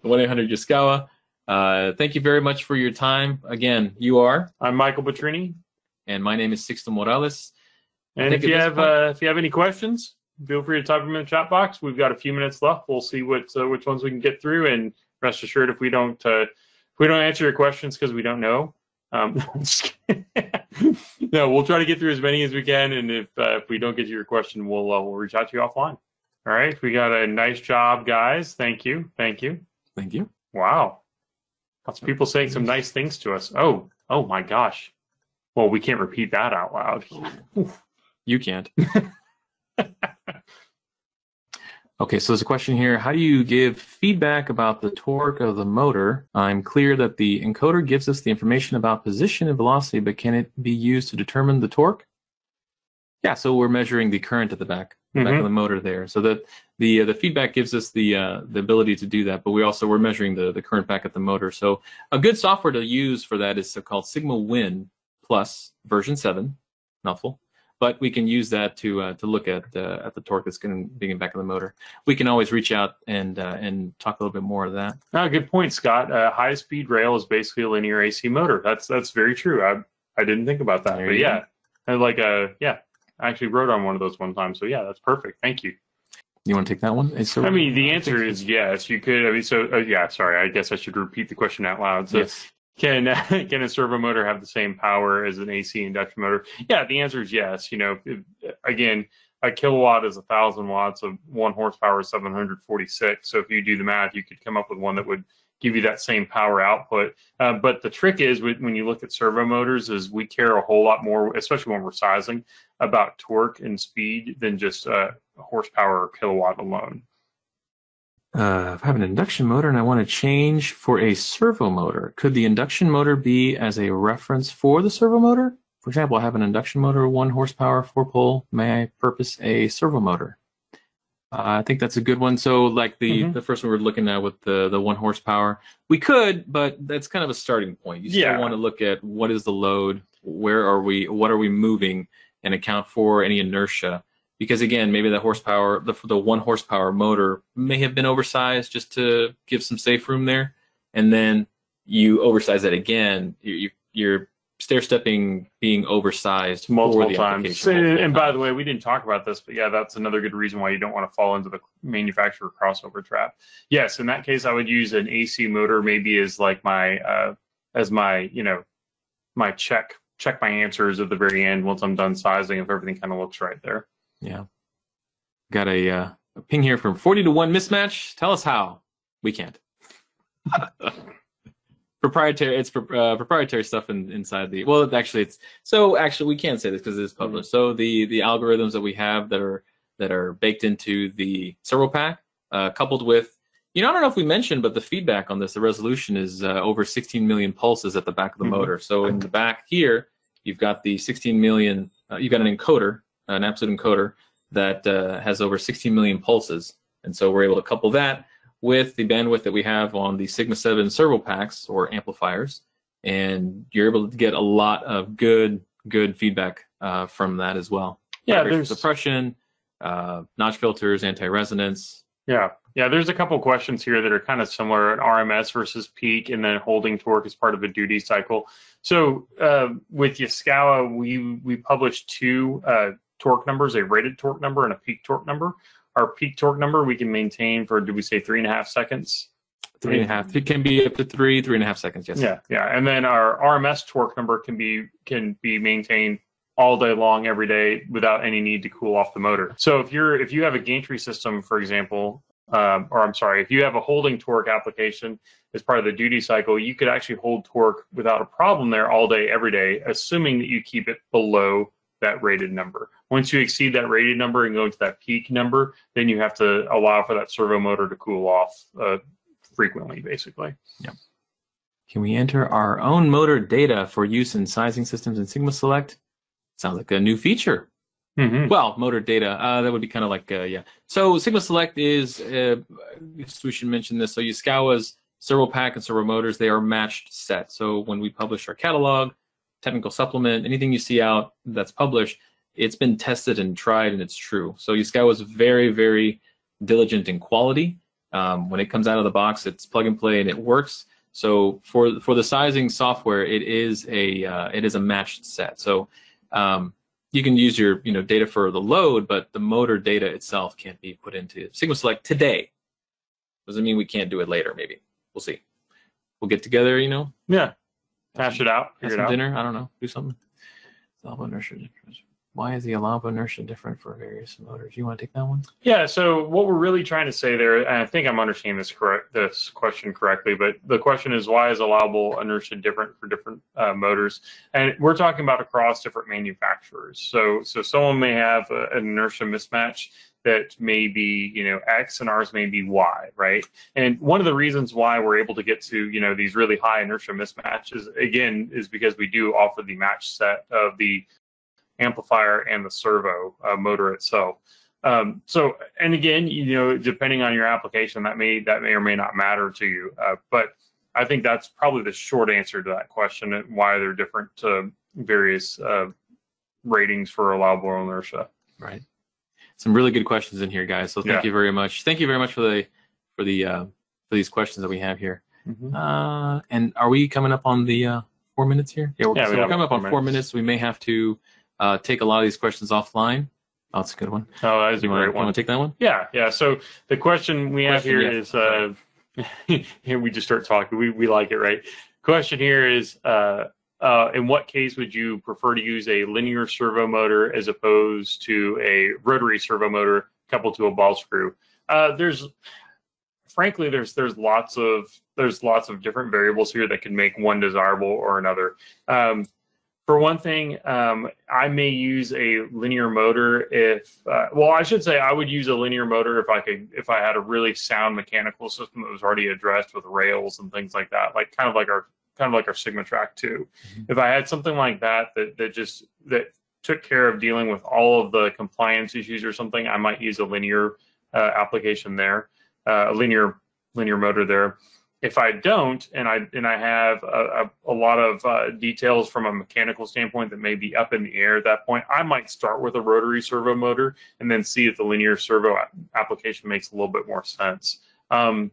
one eight hundred Yaskawa. Uh, thank you very much for your time. Again, you are? I'm Michael Petrini. And my name is Sixto Morales. And if you have point, uh, if you have any questions, feel free to type them in the chat box. We've got a few minutes left. We'll see what uh, which ones we can get through. And rest assured, if we don't uh, if we don't answer your questions because we don't know, um, no, we'll try to get through as many as we can. And if uh, if we don't get to your question, we'll uh, we'll reach out to you offline. All right, we got a nice job, guys. Thank you, thank you, thank you. Wow, lots of people saying some nice things to us. Oh, oh my gosh. Well, we can't repeat that out loud. You can't. Okay, so there's a question here. How do you give feedback about the torque of the motor? I'm clear that the encoder gives us the information about position and velocity, but can it be used to determine the torque? Yeah, so we're measuring the current at the back. Back mm-hmm. of the motor there, so that the uh, the feedback gives us the uh, the ability to do that. But we also we're measuring the the current back at the motor. So a good software to use for that is so called Sigma Win Plus version seven, mouthful. But we can use that to uh, to look at uh, at the torque that's going being back of the motor. We can always reach out and uh, and talk a little bit more of that. Oh, good point, Scott. Uh, high speed rail is basically a linear A C motor. That's that's very true. I I didn't think about that, there but yeah, and like a yeah. I actually wrote on one of those one time, so yeah, that's perfect. Thank you. You want to take that one? So, I mean, the answer is yes. You could. I mean, so uh, yeah. Sorry, I guess I should repeat the question out loud. So, yes. Can uh, can a servo motor have the same power as an A C induction motor? Yeah, the answer is yes. You know, if, again, a kilowatt is a thousand watts of one horsepower is seven hundred forty-six. So if you do the math, you could come up with one that would give you that same power output. Uh, but the trick is when you look at servo motors is we care a whole lot more, especially when we're sizing, about torque and speed than just uh, horsepower or kilowatt alone. Uh, if I have an induction motor and I want to change for a servo motor, could the induction motor be as a reference for the servo motor? For example, I have an induction motor, one horsepower, four pole. May I purpose a servo motor? Uh, I think that's a good one. So like the, mm-hmm. the first one we were looking at with the, the one horsepower, we could, but that's kind of a starting point. You still yeah. want to look at what is the load, where are we, what are we moving, and account for any inertia. Because again, maybe the horsepower, the, the one horsepower motor may have been oversized just to give some safe room there. And then you oversize that again, you, you, you're stair-stepping being oversized multiple times. And by the way, we didn't talk about this, but yeah, that's another good reason why you don't want to fall into the manufacturer crossover trap. Yes, in that case, I would use an A C motor maybe as like my, uh, as my, you know, my check, check my answers at the very end once I'm done sizing if everything kind of looks right there. Yeah. Got a, uh, a ping here from forty to one mismatch. Tell us how. We can't. Proprietary, it's uh, proprietary stuff in, inside the, well, actually it's, so actually we can't say this because it is published. Mm-hmm. So the, the algorithms that we have that are, that are baked into the servo pack, uh, coupled with, you know, I don't know if we mentioned, but the feedback on this, the resolution is uh, over sixteen million pulses at the back of the mm-hmm. motor. So in the back here, you've got the sixteen million, uh, you've got an encoder, an absolute encoder that uh, has over sixteen million pulses. And so we're able to couple that with the bandwidth that we have on the Sigma seven servo packs or amplifiers, and you're able to get a lot of good, good feedback uh, from that as well. Yeah, there's suppression, uh, notch filters, anti-resonance. Yeah, yeah. There's a couple questions here that are kind of similar: an R M S versus peak, and then holding torque as part of a duty cycle. So uh, with Yaskawa, we we published two uh, torque numbers: a rated torque number and a peak torque number. Our peak torque number we can maintain for, did we say three and a half seconds? Three and a half. It can be up to three, three and a half seconds. Yes. Yeah, yeah. And then our R M S torque number can be can be maintained all day long, every day, without any need to cool off the motor. So if you're if you have a gantry system, for example, um, or I'm sorry, if you have a holding torque application as part of the duty cycle, you could actually hold torque without a problem there all day, every day, assuming that you keep it below that rated number. Once you exceed that rated number and go into that peak number, then you have to allow for that servo motor to cool off uh, frequently, basically. Yeah. Can we enter our own motor data for use in sizing systems in Sigma Select? Sounds like a new feature. Mm-hmm. Well, motor data, uh, that would be kind of like, uh, yeah. So Sigma Select is, uh, we should mention this, so Yaskawa's servo pack and servo motors, they are matched set. So when we publish our catalog, technical supplement, anything you see out that's published, it's been tested and tried and it's true. So Yaskawa was very, very diligent in quality. Um, when it comes out of the box, it's plug and play and it works. So for for the sizing software, it is a uh, it is a matched set. So um, you can use your you know data for the load, but the motor data itself can't be put into Sigma Select today. Doesn't mean we can't do it later. Maybe we'll see. We'll get together. You know. Yeah. Hash it out. Figure it out. Dinner. I don't know. Do something. Why is the allow inertia different for various motors? You want to take that one? Yeah. So what we're really trying to say there, and I think I'm understanding this correct, this question correctly, but the question is why is allowable inertia different for different uh, motors? And we're talking about across different manufacturers. So so someone may have a, an inertia mismatch that may be, you know, X and ours may be Y, right? And one of the reasons why we're able to get to, you know, these really high inertia mismatches, again, is because we do offer the match set of the amplifier and the servo uh, motor itself. Um, so, and again, you know, depending on your application, that may, that may or may not matter to you. Uh, but I think that's probably the short answer to that question, why they're different to various uh, ratings for allowable inertia. Right. Some really good questions in here, guys. So thank yeah. you very much. Thank you very much for the for the uh, for these questions that we have here. Mm-hmm. uh, and are we coming up on the uh, four minutes here? Yeah, we're, yeah, so we we're coming up on minutes. four minutes. We may have to uh, take a lot of these questions offline. Oh, that's a good one. Oh, that is you a wanna, great one. You want to take that one? Yeah, yeah. So the question we question, have here yes. is, uh, here we just start talking. We we like it, right? Question here is. Uh, Uh, in what case would you prefer to use a linear servo motor as opposed to a rotary servo motor coupled to a ball screw? Uh, there's, frankly, there's there's lots of there's lots of different variables here that can make one desirable or another. Um, for one thing, um, I may use a linear motor if, uh, well, I should say I would use a linear motor if I could if I had a really sound mechanical system that was already addressed with rails and things like that, like kind of like our. kind of like our Sigma Track two. Mm-hmm. If I had something like that, that that just that took care of dealing with all of the compliance issues or something, I might use a linear uh, application there, uh, a linear linear motor there. If I don't, and I and I have a, a, a lot of uh, details from a mechanical standpoint that may be up in the air at that point, I might start with a rotary servo motor and then see if the linear servo application makes a little bit more sense. Um,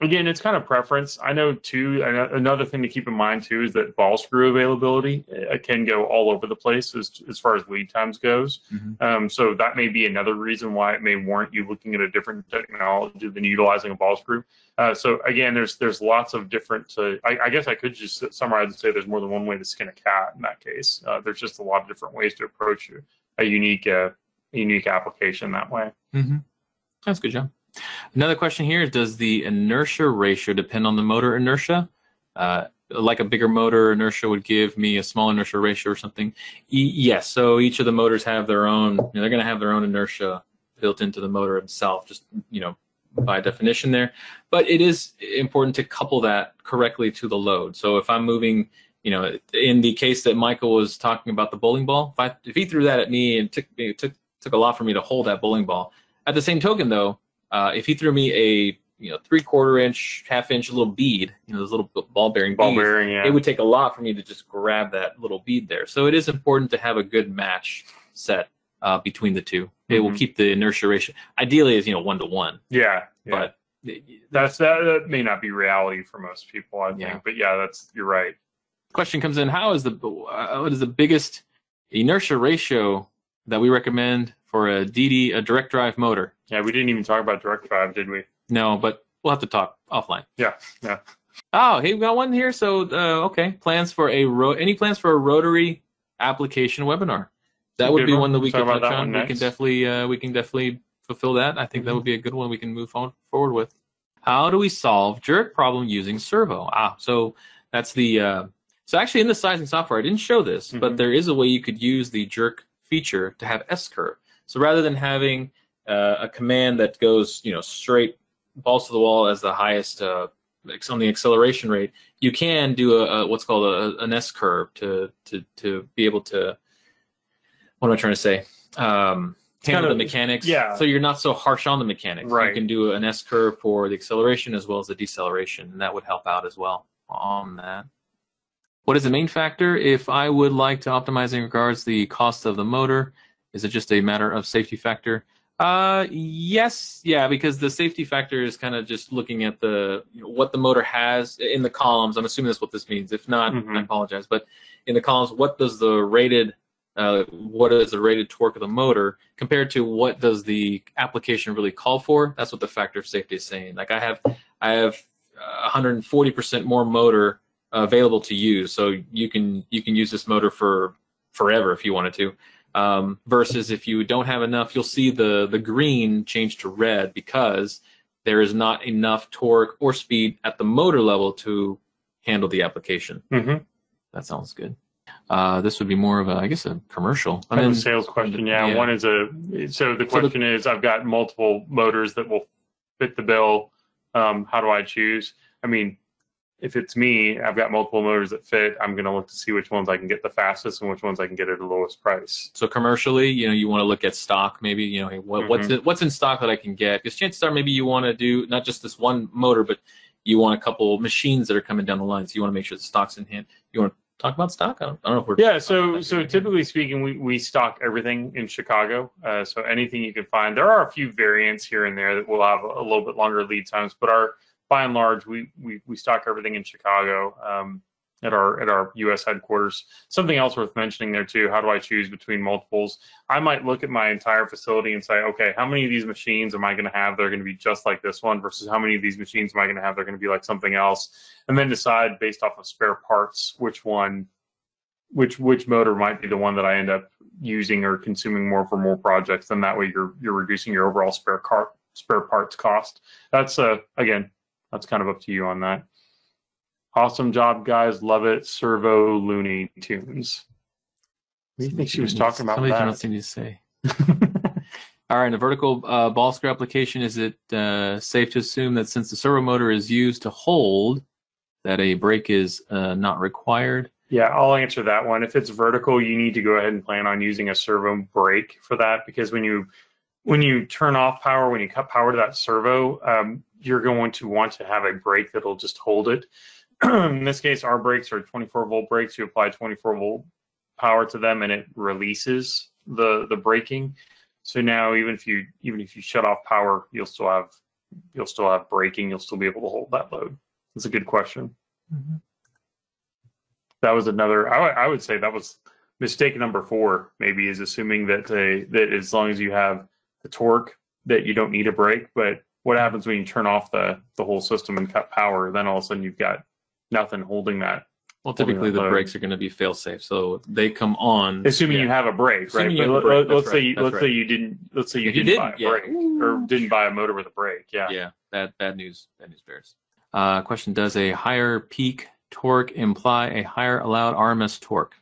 again, it's kind of preference. I know, too, another thing to keep in mind, too, is that ball screw availability can go all over the place as, as far as lead times goes. Mm-hmm. Um, so that may be another reason why it may warrant you looking at a different technology than utilizing a ball screw. Uh, so, again, there's there's lots of different uh, – I, I guess I could just summarize and say there's more than one way to skin a cat in that case. Uh, there's just a lot of different ways to approach a unique, uh, unique application that way. Mm-hmm. That's good, John. Another question here is, does the inertia ratio depend on the motor inertia? Uh, like a bigger motor inertia would give me a small inertia ratio or something? E yes, so each of the motors have their own, you know, they're going to have their own inertia built into the motor itself, just, you know, by definition there. But it is important to couple that correctly to the load. So if I'm moving, you know, in the case that Michael was talking about the bowling ball, if, I, if he threw that at me and took, it took, took a lot for me to hold that bowling ball, at the same token, though, Uh, if he threw me a you know three quarter inch, half inch little bead, you know those little ball bearing ball beads, bearing, yeah. It would take a lot for me to just grab that little bead there. So it is important to have a good match set uh, between the two. Mm-hmm. It will keep the inertia ratio. Ideally, is you know one to one. Yeah, yeah. But it, that's that, that may not be reality for most people, I think. Yeah. But yeah, that's you're right. Question comes in: How is the uh, what is the biggest inertia ratio that we recommend for a D D, a direct drive motor? Yeah, we didn't even talk about direct drive, did we? No, but we'll have to talk offline. Yeah, yeah. Oh, hey, we got one here. So, uh, okay, plans for a ro any plans for a rotary application webinar? That would be one, one that we could touch on. We can definitely, uh, we can definitely fulfill that. I think mm-hmm. that would be a good one we can move on forward with. How do we solve jerk problem using servo? Ah, so that's the. Uh, so actually, in the sizing software, I didn't show this, mm-hmm. but there is a way you could use the jerk feature to have S curve. So rather than having Uh, a command that goes, you know, straight balls to the wall as the highest uh, on the acceleration rate, you can do a, a what's called a, an S curve to to to be able to. What am I trying to say? Um, handle kind of, the mechanics. Yeah. So you're not so harsh on the mechanics. Right. You can do an S curve for the acceleration as well as the deceleration, and that would help out as well on that. What is the main factor? If I would like to optimize in regards the cost of the motor, is it just a matter of safety factor? Uh, yes, yeah, because the safety factor is kind of just looking at the you know, what the motor has in the columns. I'm assuming that's what this means. If not, mm-hmm. I apologize. But in the columns, what does the rated, uh, what is the rated torque of the motor compared to what does the application really call for? That's what the factor of safety is saying. Like I have, I have one hundred forty percent more motor available to use, so you can you can use this motor for forever if you wanted to. Um, versus if you don't have enough, you'll see the, the green change to red because there is not enough torque or speed at the motor level to handle the application. Mm-hmm. That sounds good. Uh, this would be more of a, I guess, a commercial. I mean, a sales question, yeah. yeah. One is a, so the question so the, is, I've got multiple motors that will fit the bill. Um, how do I choose? I mean, if it's me, I've got multiple motors that fit. I'm going to look to see which ones I can get the fastest and which ones I can get at the lowest price. So commercially, you know, you want to look at stock. Maybe you know what, mm-hmm. what's it, what's in stock that I can get. Because chances are, maybe you want to do not just this one motor, but you want a couple machines that are coming down the line. So you want to make sure the stock's in hand. You want to talk about stock? I don't, I don't know if we're yeah. So so right typically now. speaking, we we stock everything in Chicago. Uh, so anything you can find. There are a few variants here and there that will have a little bit longer lead times, but our by and large, we, we, we stock everything in Chicago um, at our at our U S headquarters. Something else worth mentioning there, too, how do I choose between multiples? I might look at my entire facility and say, okay, how many of these machines am I going to have that are going to be just like this one versus how many of these machines am I going to have that are going to be like something else? And then decide based off of spare parts which one, which which motor might be the one that I end up using or consuming more for more projects. Then that way you're, you're reducing your overall spare, car, spare parts cost. That's, uh, again... That's kind of up to you on that. Awesome job, guys. Love it. Servo Looney Tunes. What do you think she was talking about? Somebody pronouncing you say. All right. In a vertical uh, ball screw application, is it uh, safe to assume that since the servo motor is used to hold, that a brake is uh, not required? Yeah, I'll answer that one. If it's vertical, you need to go ahead and plan on using a servo brake for that, because when you when you turn off power, when you cut power to that servo, um, you're going to want to have a brake that'll just hold it. In this case, our brakes are twenty-four volt brakes. You apply twenty-four volt power to them, and it releases the the braking. So now, even if you even if you shut off power, you'll still have you'll still have braking, you'll still be able to hold that load? That's a good question. Mm-hmm. That was another, I, I would say that was mistake number four, maybe, is assuming that uh, that as long as you have the torque that you don't need a brake. But what happens when you turn off the, the whole system and cut power? Then all of a sudden you've got nothing holding that. Well, typically the brakes are going to be fail-safe, so they come on. Assuming yeah. you have a brake, right? But a brake, let's say, right, let's right. say you didn't. Let's say you, didn't, you didn't buy a yeah. brake or didn't buy a motor with a brake. Yeah, yeah. That bad news. Bad news bears. Uh, question: does a higher peak torque imply a higher allowed R M S torque?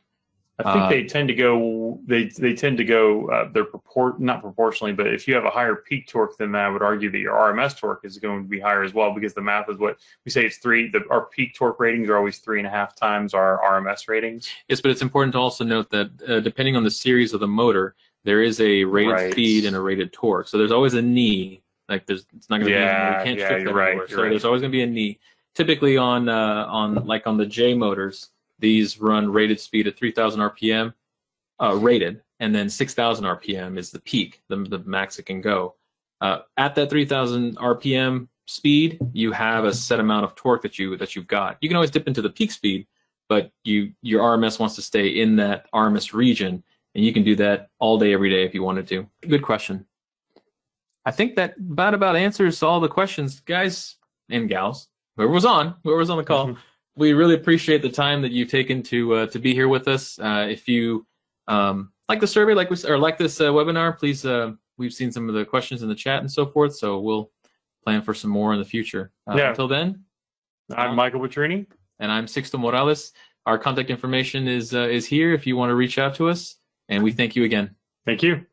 I think uh, they tend to go. They they tend to go. Uh, they're propor not proportionally, but if you have a higher peak torque, then I would argue that your R M S torque is going to be higher as well, because the math is what we say. It's three. The, our peak torque ratings are always three and a half times our R M S ratings. Yes, but it's important to also note that uh, depending on the series of the motor, there is a rated right. speed and a rated torque. So there's always a knee. Like there's, it's not going to yeah, be. We can't yeah, shift that right, So right. there's always going to be a knee. Typically on uh, on like on the J motors. These run rated speed at three thousand R P M, uh, rated, and then six thousand R P M is the peak, the, the max it can go. Uh, at that three thousand R P M speed, you have a set amount of torque that you that you've got. You can always dip into the peak speed, but you your R M S wants to stay in that R M S region, and you can do that all day, every day if you wanted to. Good question. I think that about about answers all the questions, guys and gals. Whoever was on, whoever was on the call. We really appreciate the time that you've taken to uh, to be here with us. Uh, if you um, like the survey, like we, or like this uh, webinar, please. Uh, we've seen some of the questions in the chat and so forth, so we'll plan for some more in the future. Uh, yeah. Until then, I'm um, Michael Petrini, and I'm Sixto Morales. Our contact information is uh, is here if you want to reach out to us, and we thank you again. Thank you.